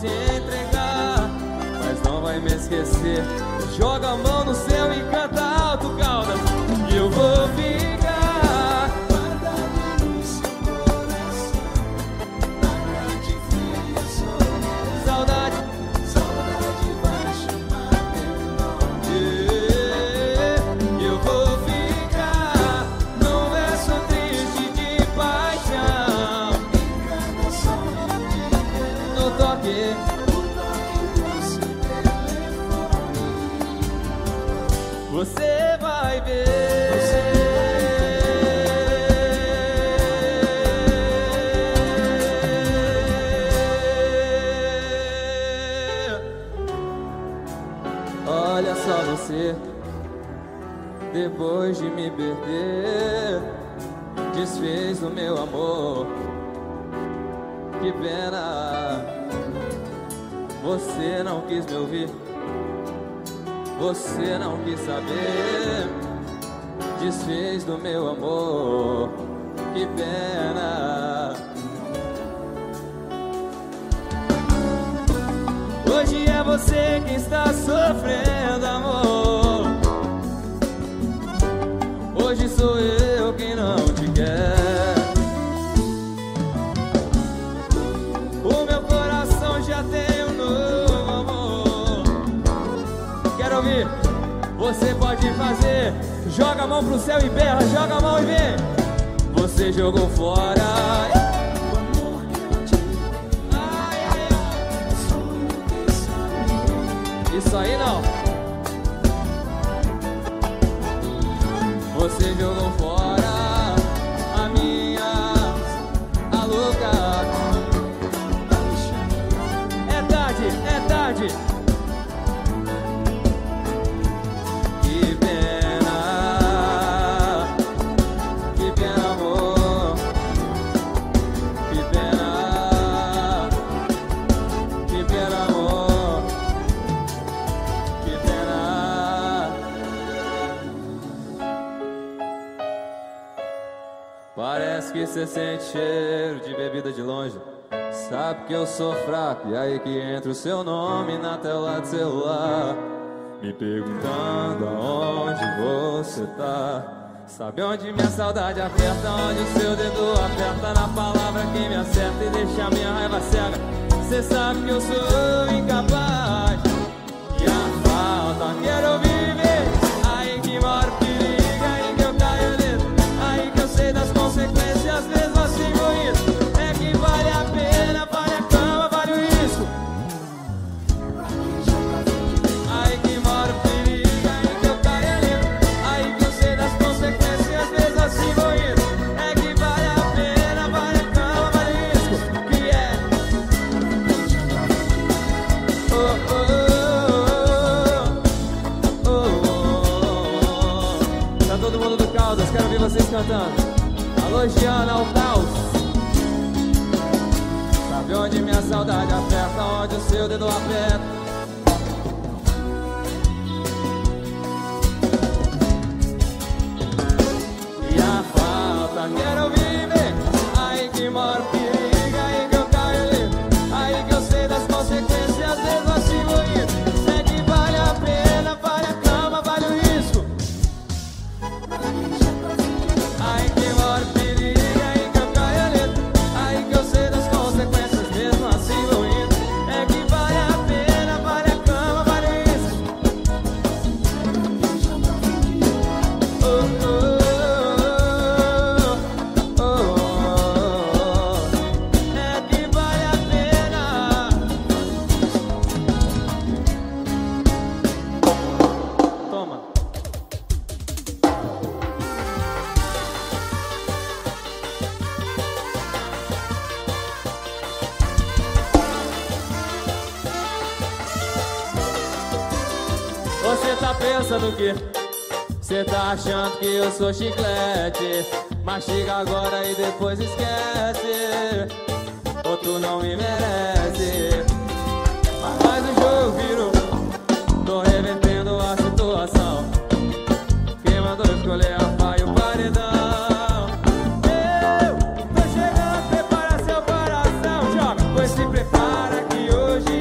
se entregar, mas não vai me esquecer. Joga a mão no céu e canta alto, Caldas, e eu vou ficar guardado no seu coração. Nada de frio e solidão. Saudade, saudade vai chamar meu nome. Eu vou ficar num verso triste de paixão. Em cada som de no toque. Você vai ver, olha só você, depois de me perder, desfez o meu amor. Que pena, você não quis me ouvir. Você não quis saber, desfez do meu amor, que pena. Hoje é você que está sofrendo, amor. Hoje sou eu que não te quero. O meu coração já tem um novo. Você pode fazer, joga a mão pro céu e berra, joga a mão e vem. Você jogou fora o amor que eu te dei. Ai, ai, ai. Sonho que sabia. Isso aí não. Você jogou fora a minha, a louca. É tarde, é tarde. Você sente cheiro de bebida de longe, sabe que eu sou fraco, e aí que entra o seu nome na tela do celular, me perguntando aonde você tá. Sabe onde minha saudade aperta, onde o seu dedo aperta, na palavra que me acerta e deixa minha raiva cega. Você sabe que eu sou incapaz, e a falta quero viver. Aí que mora o perigo, aí que eu caio dentro, aí que eu sei das consequências. Às vezes assim bonito, é que vale a pena, vale a cama, vale o risco. Aí que mora o perigo, aí que eu caio ali, aí que eu sei das consequências. Às vezes assim bonito, é que vale a pena, vale a cama, vale o risco. Que é? Oh, oh, oh, oh, oh, oh, oh. Tá todo mundo do Caldas, quero ver vocês cantando. Elogiando ao caos. Sabe onde minha saudade aperta, onde o seu dedo aperta. E a falta quero viver. Aí que mora o perigo, aí que eu caio ali, aí que eu sei das consequências. Às vezes assim bonito, é que vale a pena, vale a cama, vale o risco. Aí que mora o perigo. Pensando que cê tá achando que eu sou chiclete, mastiga agora e depois esquece, ou tu não me merece. Mas o jogo virou, tô revertendo a situação. Quem mandou escolher a pá e o paredão? Eu tô chegando, prepara seu coração, joga, pois se prepara que hoje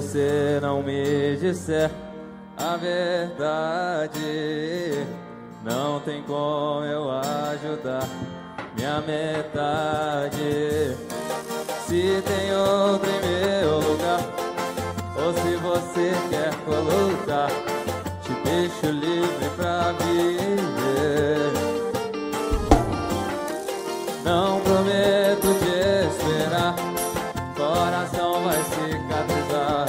você não me disser a verdade, não tem como eu ajudar minha metade. Se tem outro em meu lugar, ou se você quer colocar, te deixo livre pra viver. Não prometo te esperar, coração vai cicatrizar,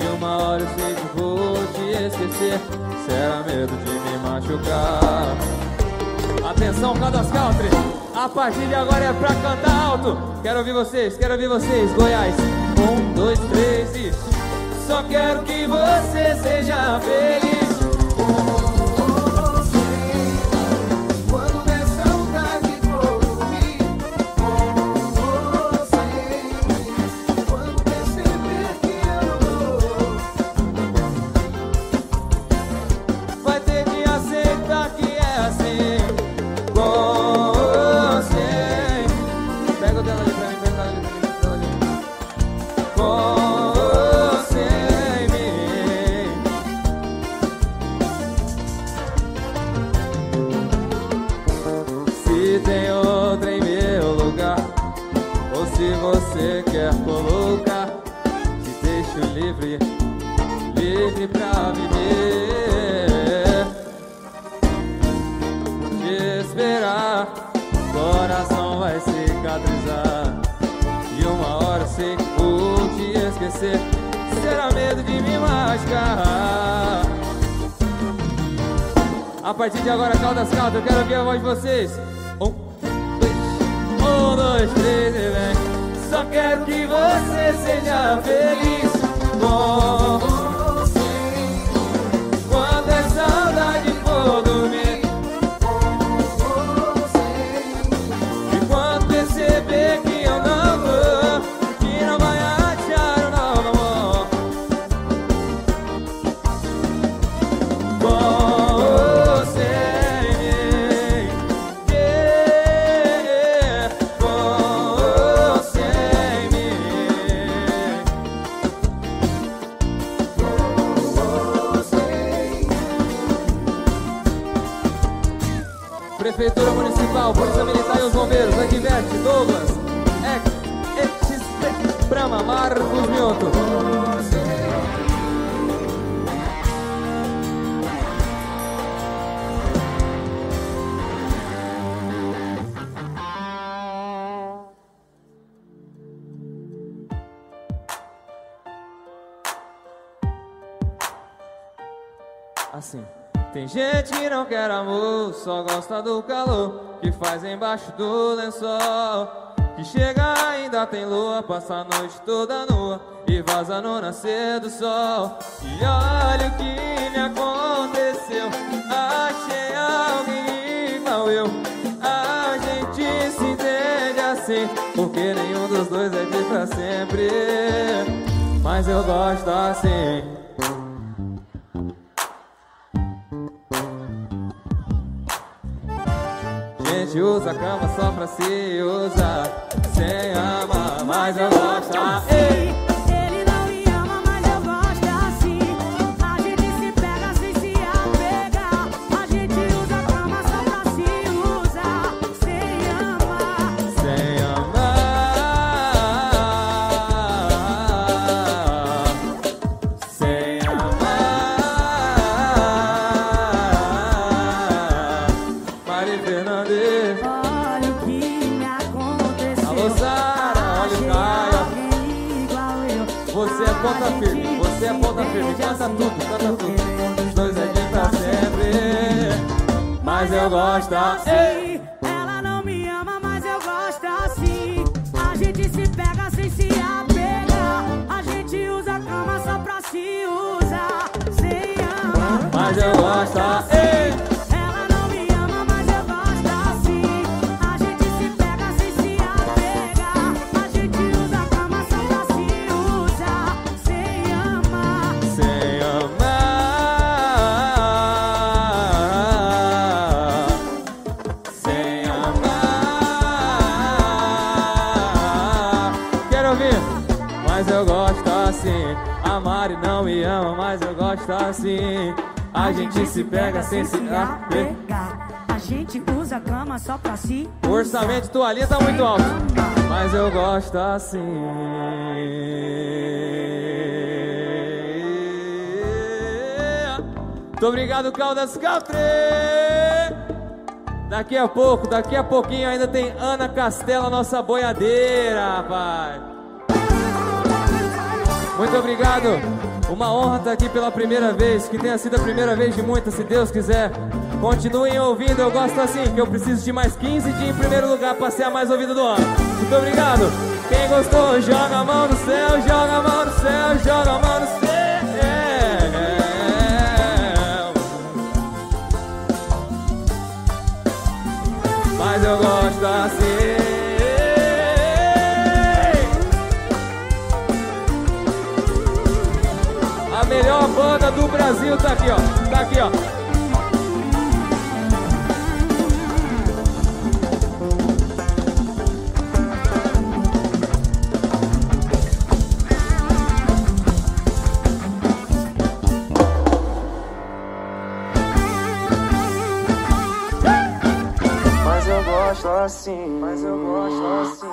e uma hora eu sei que vou te esquecer, será medo de me machucar. Atenção, Caldas Country, a partir de agora é pra cantar alto. Quero ouvir vocês, Goiás. 1, 2, 3 e... Só quero que você seja feliz. Será medo de me machucar. A partir de agora, Caldas Country, eu quero ouvir a voz de vocês. 1, 2, 3 e vem. Só quero que você seja feliz. Quando é saudade for dormir, e quando perceber que eu não vou, Prefeitura Municipal, Polícia Militar e os Bombeiros, Adverte, Douglas, Ex, Brahma, Marcos Mioto. Assim. Tem gente que não quer amor, só gosta do calor que faz embaixo do lençol, que chega ainda tem lua, passa a noite toda nua e vaza no nascer do sol. E olha o que me aconteceu, achei alguém igual eu. A gente se entende assim, porque nenhum dos dois é de pra sempre, mas eu gosto assim. Usa a cama só pra se usar, sem amar, mas eu gosto assim. Ele não me ama, mas eu gosto assim. A gente se pega sem se apegar. A gente usa a cama só pra se usar, sem amar, sem amar, sem amar. Mari Fernandes. Você é ponta firme, canta tudo, canta tudo. Os dois é de pra sempre, mas eu gosto assim. Ela não me ama, mas eu gosto assim. A gente se pega sem se apegar. A gente usa a cama só pra se usar, sem amar, mas eu gosto assim. Say ele não me ama, mas eu gosto assim. A gente se pega sem se apegar. A gente usa cama só pra si. O orçamento atualiza muito alto, mas eu gosto assim. Muito obrigado, Caldas Capre. Daqui a pouco, daqui a pouquinho ainda tem Ana Castela, nossa boiadeira, rapaz. Muito obrigado, uma honra estar aqui pela primeira vez, que tenha sido a primeira vez de muitas, se Deus quiser. Continuem ouvindo, eu gosto assim, que eu preciso de mais 15 dias em primeiro lugar para ser a mais ouvida do ano. Muito obrigado. Quem gostou, joga a mão no céu, joga a mão no céu, joga a mão no céu. Mas eu gosto assim. A melhor banda do Brasil tá aqui, ó. Tá aqui, ó. Mas eu gosto assim, mas eu gosto assim.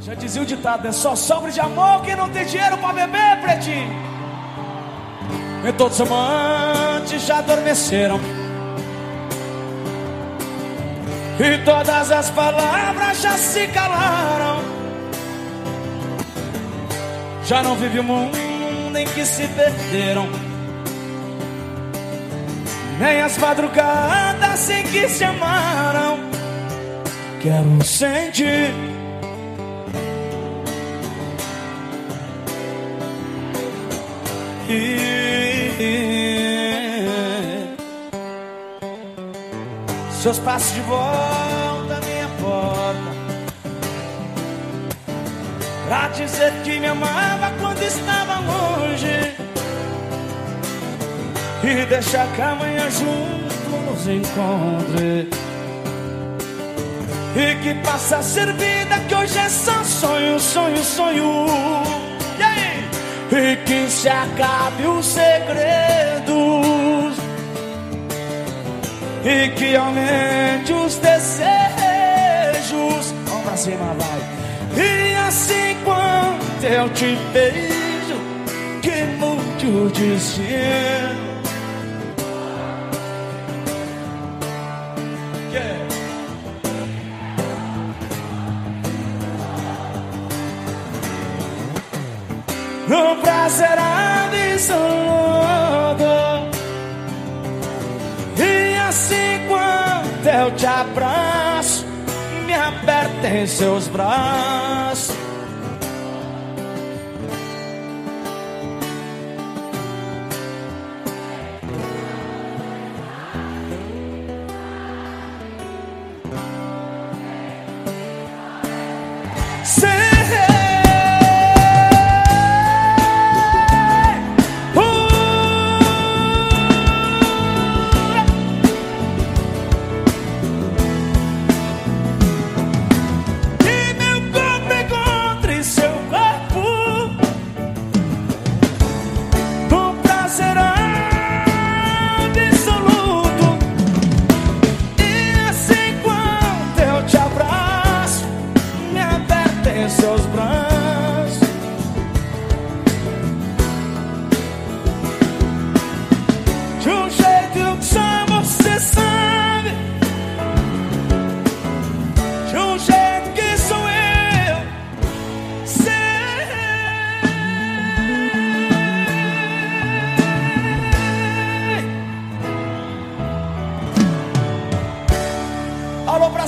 Já dizia o ditado, é só sobre de amor quem não tem dinheiro pra beber, pretinho. E todos os amantes já adormeceram, e todas as palavras já se calaram. Já não vive o mundo em que se perderam, nem as madrugadas em que se amaram. Quero sentir seus passos de volta à minha porta, pra dizer que me amava quando estava longe, e deixar que amanhã juntos nos encontre, e que passa a ser vida que hoje é só sonho, sonho, sonho. E que se acabe os segredos, e que aumente os desejos. Vamos pra cima, vai. E assim quando eu te beijo, que mude o destino. No prazer absoluto. E assim quando eu te abraço, me aperta em seus braços.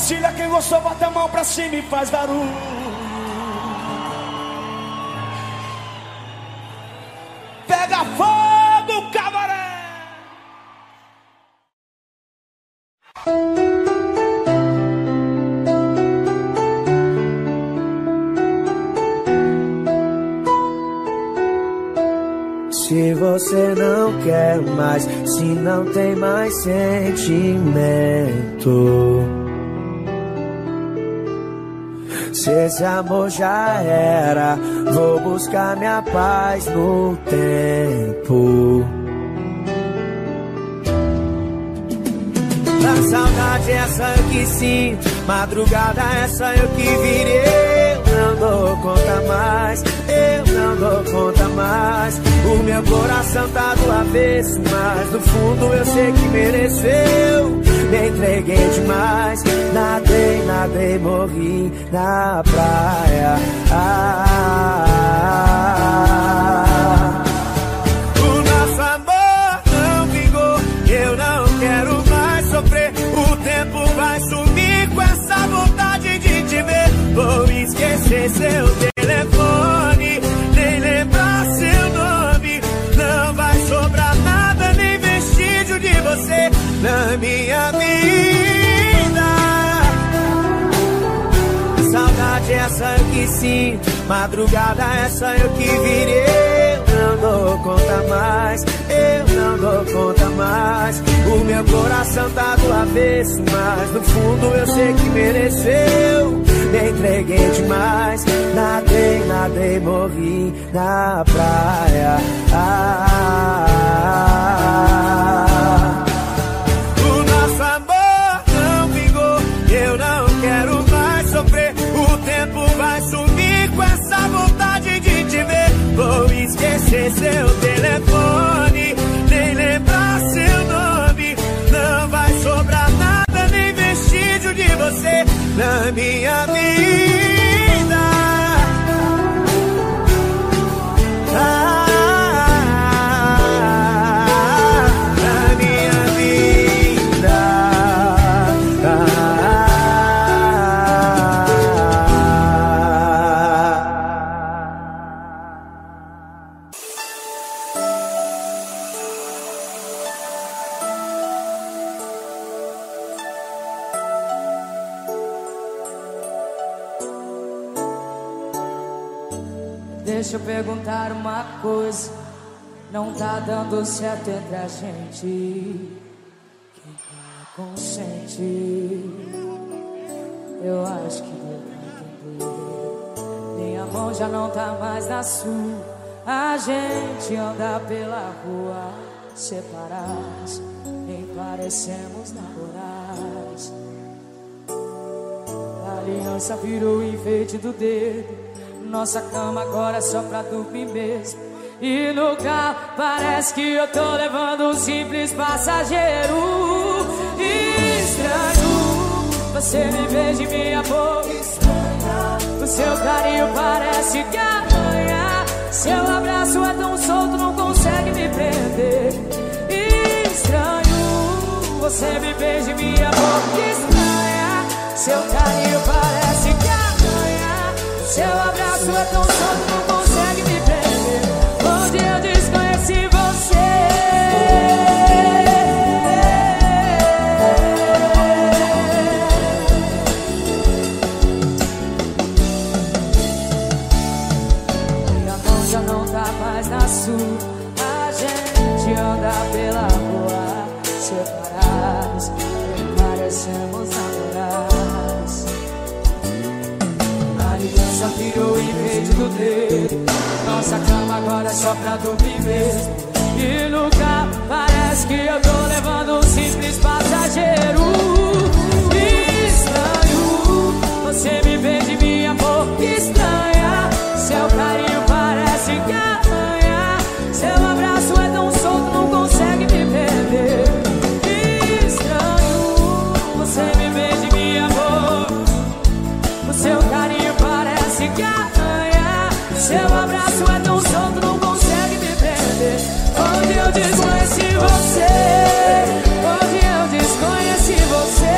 Brasília, quem gostou, bota a mão pra cima e faz barulho. Pega fogo, cabaré! Se você não quer mais, se não tem mais sentimento, se esse amor já era, vou buscar minha paz no tempo. A saudade é essa eu que sinto, madrugada é essa eu que virei. Eu não dou conta mais, eu não dou conta mais. O meu coração tá do avesso, mas no fundo eu sei que mereceu. Me entreguei demais, nadei, nadei, morri na praia. O nosso amor não vingou, eu não quero mais sofrer. O tempo vai sumir com essa vontade de te ver. Vou esquecer seu telefone, nem lembrar seu nome. Não vai sobrar nada, nem vestígio de você na minha vida. Saudade essa eu que sinto, madrugada essa eu que virei. Eu não dou conta mais, eu não dou conta mais. O meu coração tá do avesso, mas no fundo eu sei que mereceu. Me entreguei demais, nadei, nadei, morri na praia. Vou esquecer seu telefone, nem lembrar seu nome. Não vai sobrar nada, nem vestígio de você na minha vida. Na minha vida. Deixa eu perguntar uma coisa, não tá dando certo entre a gente, quem consente? Eu acho que deu pra entender. Minha mão já não tá mais na sua, a gente anda pela rua separados, nem parecemos namorados. A aliança virou o enfeite do dedo, nossa cama agora é só pra dormir mesmo. E no carro parece que eu tô levando um simples passageiro. Estranho, você me beija em minha boca estranha. O seu carinho parece que amanhã. Seu abraço é tão solto, não consegue me prender. Estranho, você me beija em minha boca estranha. Seu carinho parece que amanhã. Seu abraço é tão solto, não consegue me prender. Onde eu desconheci você. Minha mão já não tá mais na sua, a gente anda pela rua separados, nem parecemos namorados. Já virou em vez do dedo, nossa cama agora é só pra dormir mesmo. E no carro parece que eu tô levando um simples passageiro. Estranho, você me beija em minha boca estranha. Seu carinho parece que amanhã. Seu abraço é tão solto, não consegue me perder. Estranho, você me beija em minha boca. O seu carinho parece que amanhã. Seu abraço é tão solto, não consegue me prender. Onde eu desconheci você, onde eu desconheci você.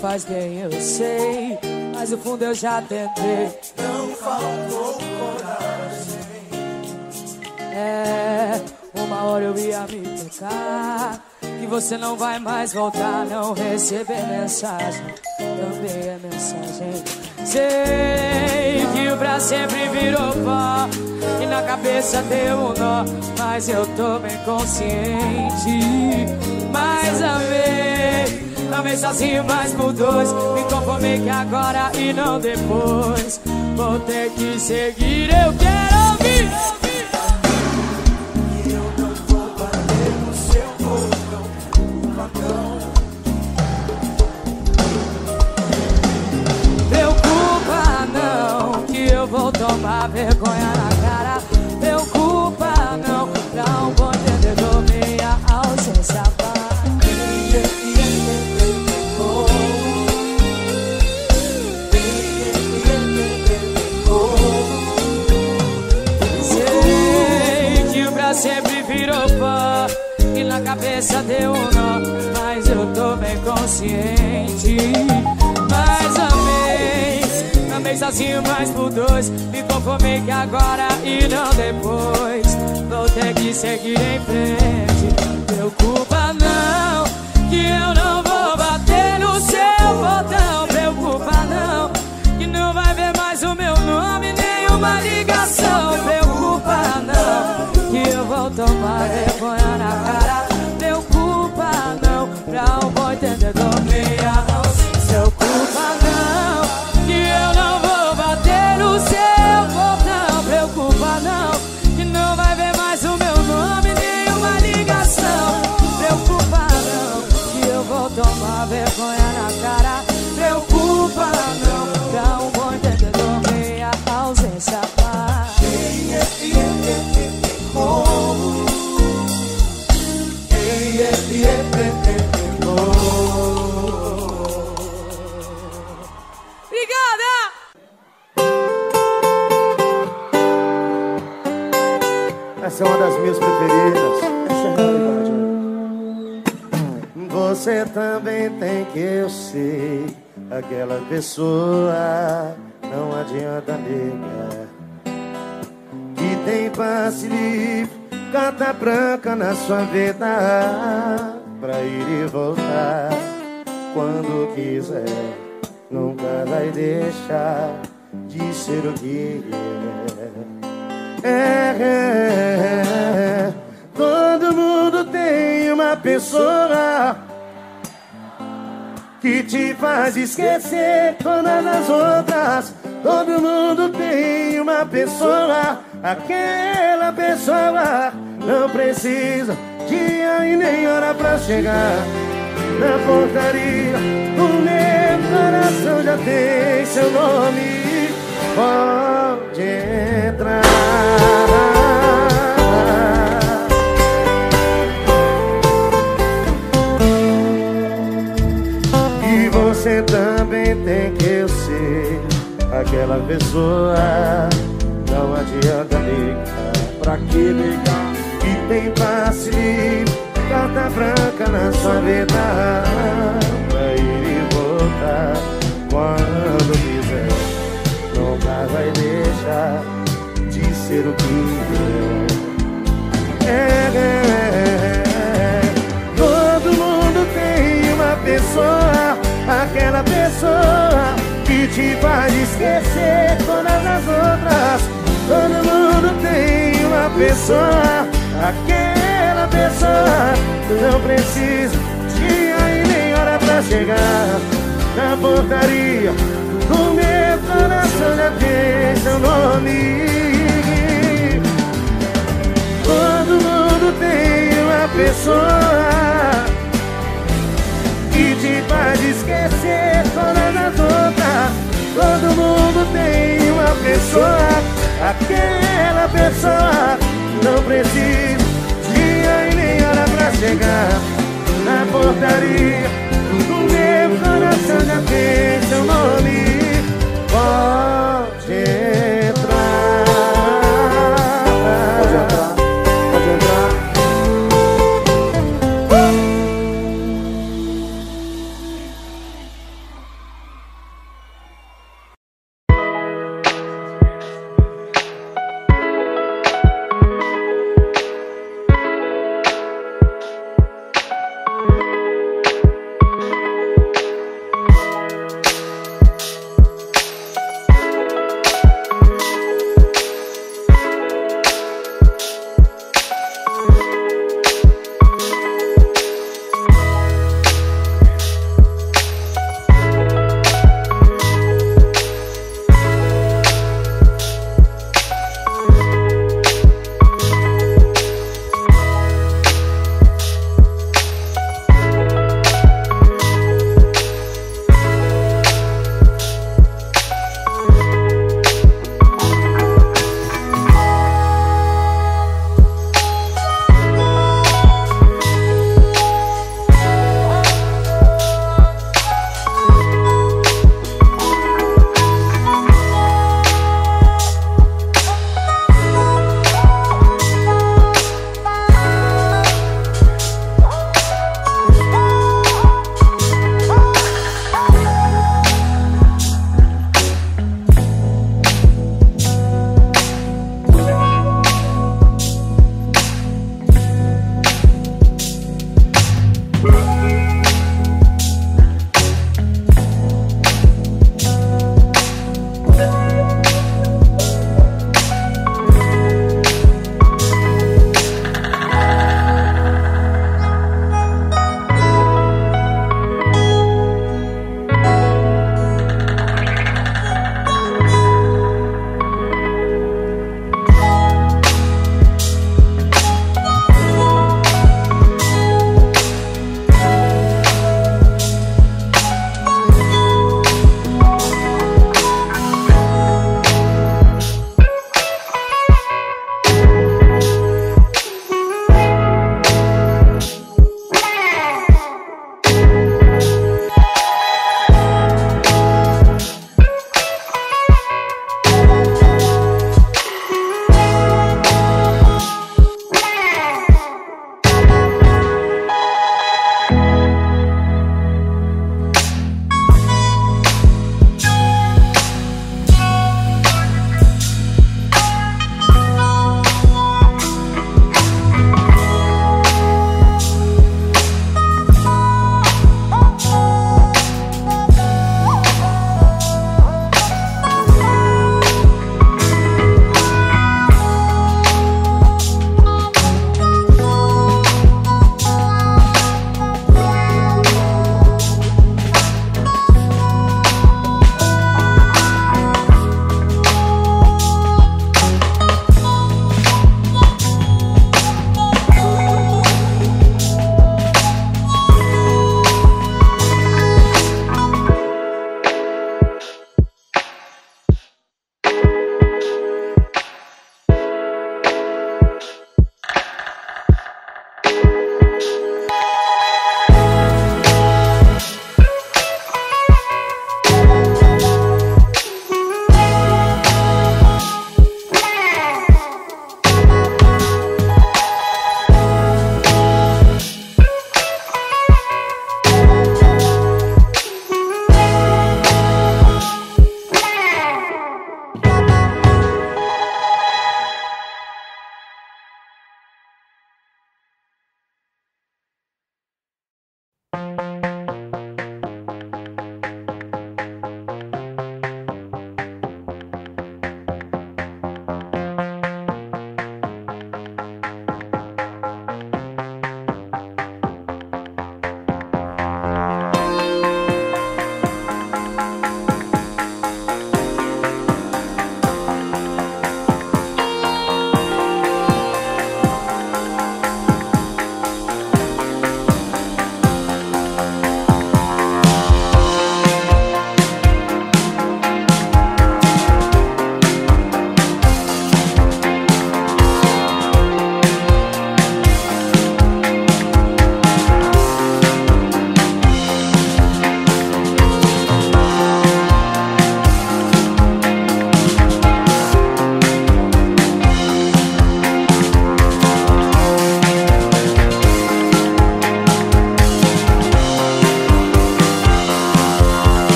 Faz bem, eu sei, mas no fundo eu já tentei. Não faltou coragem. Uma hora eu ia me tocar que você não vai mais voltar. Não receber mensagem também é mensagem. Sei que o pra sempre virou pó e na cabeça deu um nó, mas eu tô bem consciente. Mais a vez também sozinho, mas por dois me conformei que agora e não depois vou ter que seguir. Eu quero ouvir que eu não vou bater no seu botão, o facão. Preocupa não, que eu vou tomar vergonha na cara. Preocupa não, pra um bom entendedor minha ausência. Na cabeça deu um nó, mas eu tô bem consciente. Mais amei sozinho, mas por dois me conformei que agora e não depois vou ter que seguir em frente. Preocupa não, que eu não vou bater no seu botão. Preocupa não, que não vai ver mais o meu nome, nenhuma ligação. Preocupa não, que eu vou tomar vergonha na cara. Preocupa não, pra um bom entendedor meia não. Preocupa não, que eu não vou bater no seu portão. Preocupa não, que não vai ver mais o meu nome, nenhuma ligação. Preocupa não, que eu vou tomar vergonha na cara. Preocupa não, pra um bom entendedor meia ausência. Obrigada! Essa é uma das minhas preferidas. Essa é a realidade. Você também tem que eu ser aquela pessoa, não adianta negar, que tem passe livre, carta branca na sua vida, pra ir e voltar quando quiser. Nunca vai deixar de ser o que é. Todo mundo tem uma pessoa que te faz esquecer todas as outras. Todo mundo tem uma pessoa, aquela pessoa não precisa dia e nem hora pra chegar na portaria. O meu coração já tem seu nome, pode entrar. Você também tem que eu ser aquela pessoa, não adianta ligar, pra que ligar? E tem passe, carta branca na sua vida, pra ir e voltar quando quiser. Nunca vai deixar de ser o que é. Todo mundo tem uma pessoa, aquela pessoa que te faz esquecer todas as outras. Todo mundo tem uma pessoa, aquela pessoa não precisa dia e nem hora pra chegar na portaria. O meu coração já tem seu nome. Todo mundo tem uma pessoa que te faz esquecer todas as outras. Todo mundo tem uma pessoa, aquela pessoa querer.